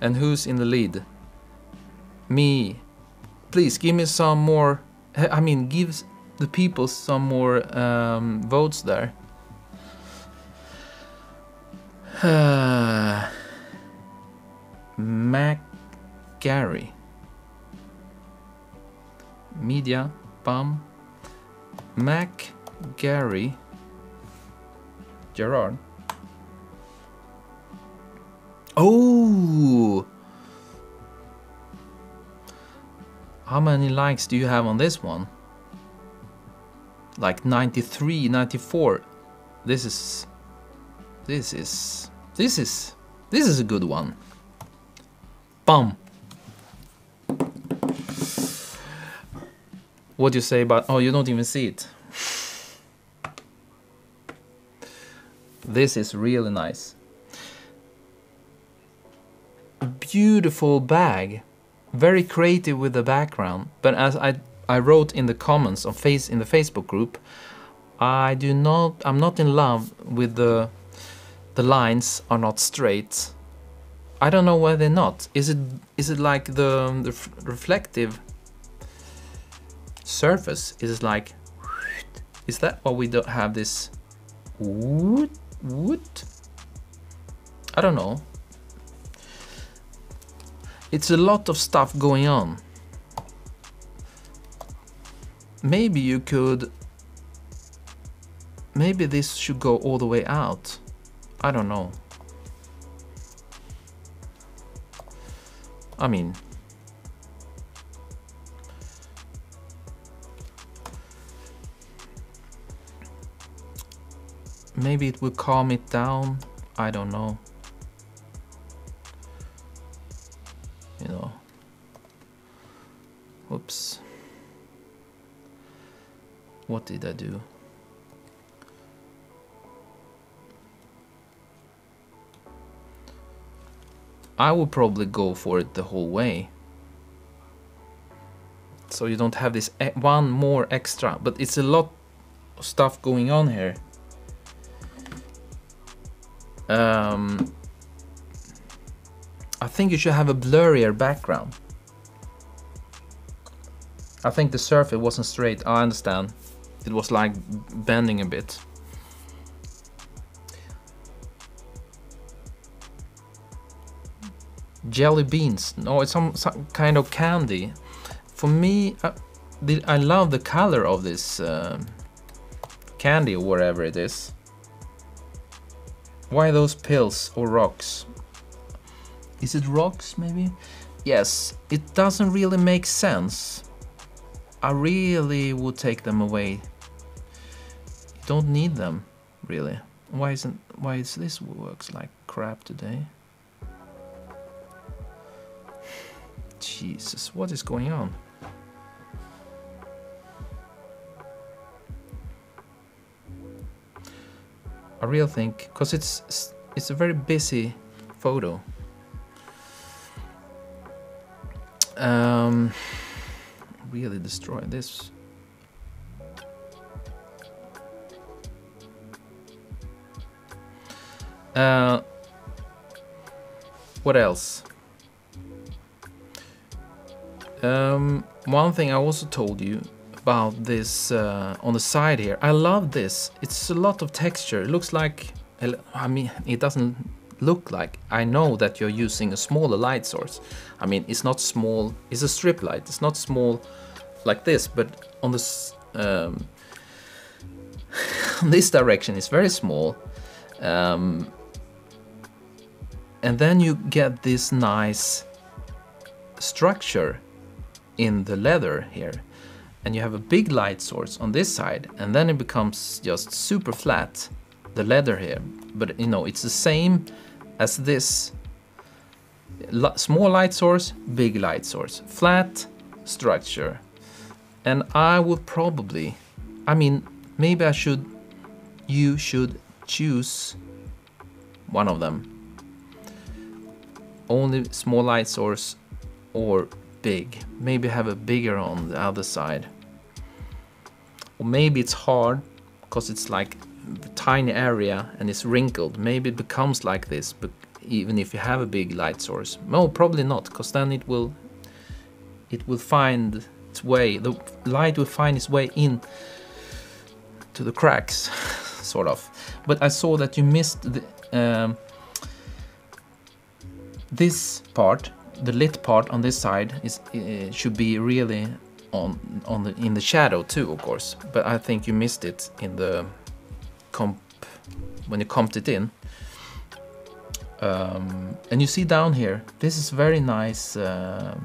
And who's in the lead? Me. Please give me some more, I mean, give the people some more um, votes there. Uh, McGarry. Media, bam. McGarry Gerard. Oh! How many likes do you have on this one? Like ninety-three, ninety-four. This is... This is... This is... This is a good one. Bum! What do you say about... Oh, you don't even see it. This is really nice. Beautiful bag, very creative with the background. But as I I wrote in the comments on face in the Facebook group, I do not I'm not in love with the the lines are not straight. I don't know why they're not. Is it is it like the the reflective surface? Is it like, is that why we don't have this wood wood? I don't know. It's a lot of stuff going on. Maybe you could... Maybe this should go all the way out. I don't know. I mean... Maybe it would calm it down. I don't know. You know, whoops, what did I do? I would probably go for it the whole way, so you don't have this one more extra, but it's a lot of stuff going on here. Um, I think you should have a blurrier background. I think the surface wasn't straight, I understand. It was like bending a bit. Jelly beans, no, it's some, some kind of candy. For me, I, the, I love the color of this uh, candy or whatever it is. Why those pills or rocks? Is it rocks, maybe? Yes, it doesn't really make sense. I really would take them away. You don't need them, really. Why isn't, why is this works like crap today? Jesus, what is going on? I really think, because it's it's a very busy photo. Um, really destroy this. Uh, what else? Um, one thing I also told you about this uh, on the side here. I love this. It's a lot of texture. It looks like, I mean, it doesn't look like, I know that you're using a smaller light source. I mean, it's not small, it's a strip light. It's not small like this, but on this, um, on this direction it's very small. Um, and then you get this nice structure in the leather here, and you have a big light source on this side, and then it becomes just super flat, the leather here. But you know, it's the same as this small light source, big light source, flat structure. And I would probably, I mean, maybe I should, you should choose one of them. Only small light source or big. Maybe have a bigger on the other side. Or maybe it's hard because it's like a tiny area and it's wrinkled. Maybe it becomes like this, but even if you have a big light source. No, probably not, because then it will it will find its way, the light will find its way in to the cracks. Sort of. But I saw that you missed the, um, this part, the lit part on this side is uh, should be really on on the, in the shadow too, of course. But I think you missed it in the comp when you comped it in. Um, and you see down here, this is very nice uh,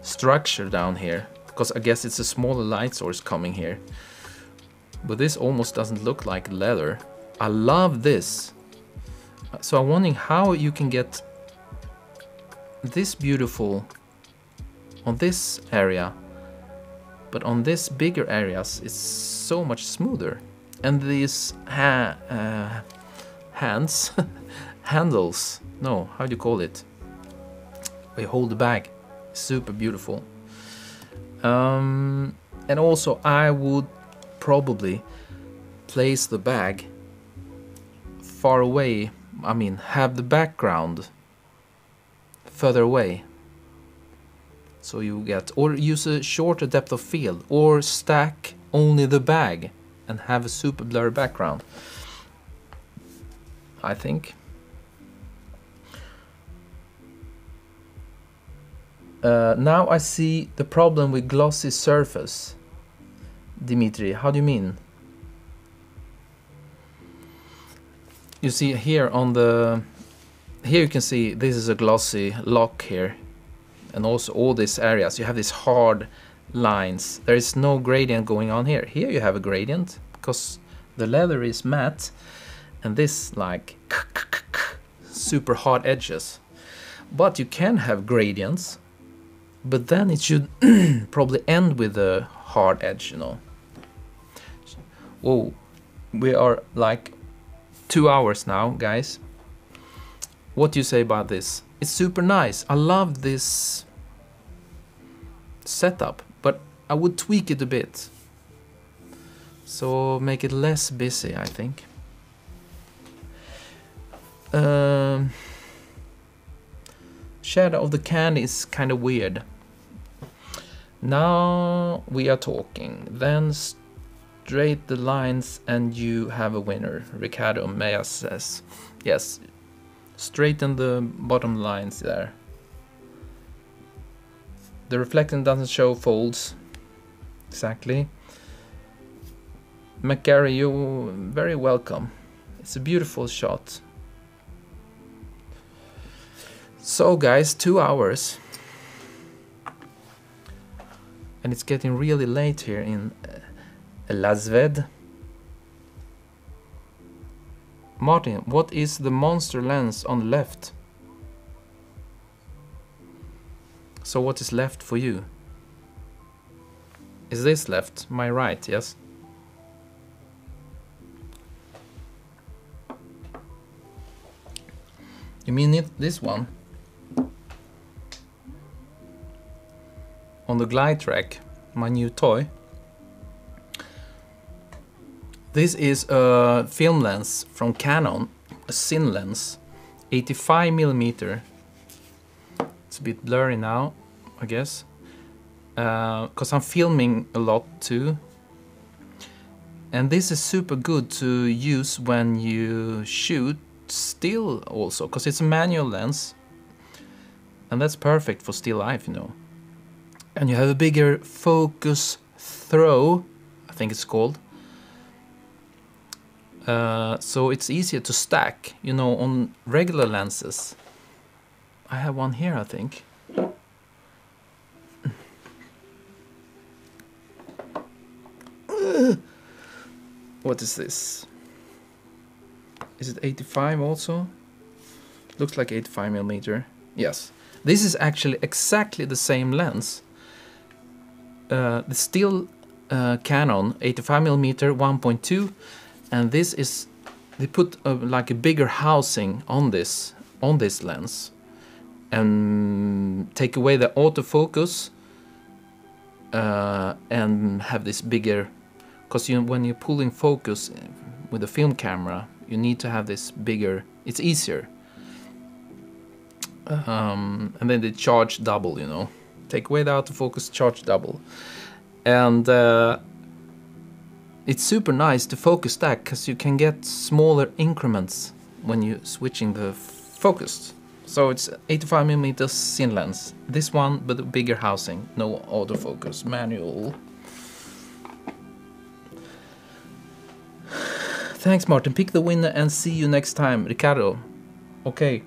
structure down here, because I guess it's a smaller light source coming here. But this almost doesn't look like leather. I love this. So I'm wondering how you can get this beautiful on this area, but on this bigger areas, it's so much smoother. And these ha uh, hands, handles, no, how do you call it? We hold the bag, super beautiful. Um, and also I would probably place the bag far away. I mean, have the background further away, so you get, or use a shorter depth of field, or stack only the bag and have a super blurry background, I think. Uh, now I see the problem with glossy surface. Dimitri, how do you mean? You see here on the, here you can see this is a glossy lock here, and also all these areas you have these hard lines. There is no gradient going on here. Here you have a gradient because the leather is matte, and this like super hard edges. But you can have gradients, but then it should probably end with a hard edge, you know. Whoa, we are like two hours now, guys. What do you say about this? It's super nice. I love this setup, but I would tweak it a bit. So make it less busy, I think. Um, shadow of the candy is kind of weird. Now we are talking. Then straight the lines and you have a winner. Ricardo Mea says, yes, straighten the bottom lines there. The reflectant doesn't show folds. Exactly. McGarry, you're very welcome. It's a beautiful shot. So guys, two hours. And it's getting really late here in uh, Lasved. Martin, what is the monster lens on the left? So what is left for you? Is this left? My right, yes? You mean it, this one? On the glide track, my new toy. This is a film lens from Canon, a Cine lens, eighty-five millimeter. It's a bit blurry now, I guess, because uh, I'm filming a lot too. And this is super good to use when you shoot still also, because it's a manual lens. And that's perfect for still life, you know. And you have a bigger focus throw, I think it's called. Uh, so it's easier to stack, you know, on regular lenses. I have one here, I think. What is this? Is it eighty-five also? Looks like eighty-five millimeter. Yes. This is actually exactly the same lens. Uh, the still uh, Canon eighty-five millimeter one point two, and this is, they put a, like a bigger housing on this on this lens, and take away the autofocus uh, and have this bigger. Because you, when you're pulling focus with a film camera, you need to have this bigger, it's easier. Um, and then they charge double, you know. Take away the autofocus, charge double. And uh, it's super nice to focus stack, because you can get smaller increments when you're switching the focus. So it's eighty-five millimeter Cine lens. This one, but a bigger housing, no autofocus, manual. Thanks, Martin. Pick the winner and see you next time, Ricardo. Okay.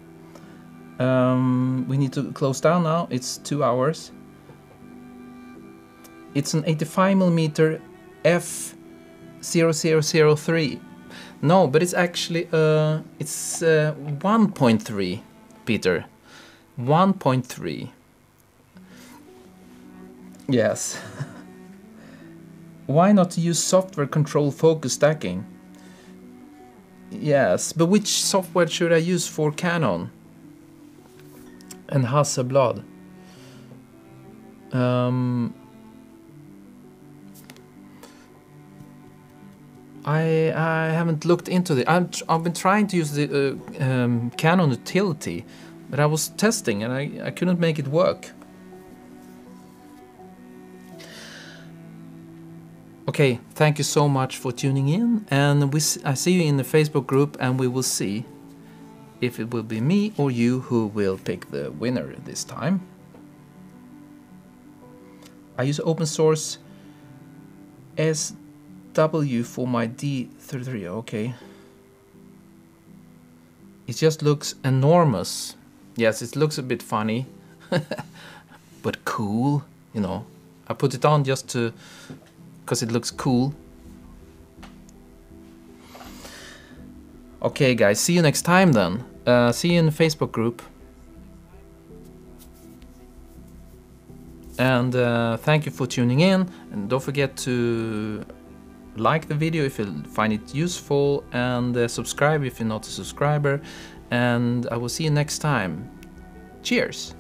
Um, we need to close down now. It's two hours. It's an eighty-five millimeter f zero zero zero three. No, but it's actually uh, it's uh, one point three, Peter. one point three. Yes. Why not use software control focus stacking? Yes, but which software should I use for Canon and Hasselblad? Um, I I haven't looked into it. I've I've been trying to use the uh, um, Canon utility, but I was testing and I I couldn't make it work. Okay, thank you so much for tuning in, and we, I see you in the Facebook group, and we will see if it will be me or you who will pick the winner this time. I use open source S W for my D thirty-three, okay. It just looks enormous. Yes, it looks a bit funny, but cool, you know. I put it on just to... because it looks cool. Okay guys, see you next time then. Uh, see you in the Facebook group. And uh, thank you for tuning in. And don't forget to like the video if you find it useful. And uh, subscribe if you're not a subscriber. And I will see you next time. Cheers!